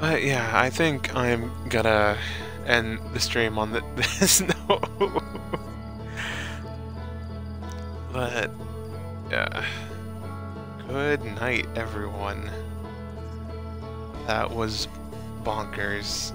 But yeah, I think I'm gonna end the stream on this note. But yeah, Good night, everyone. That was bonkers.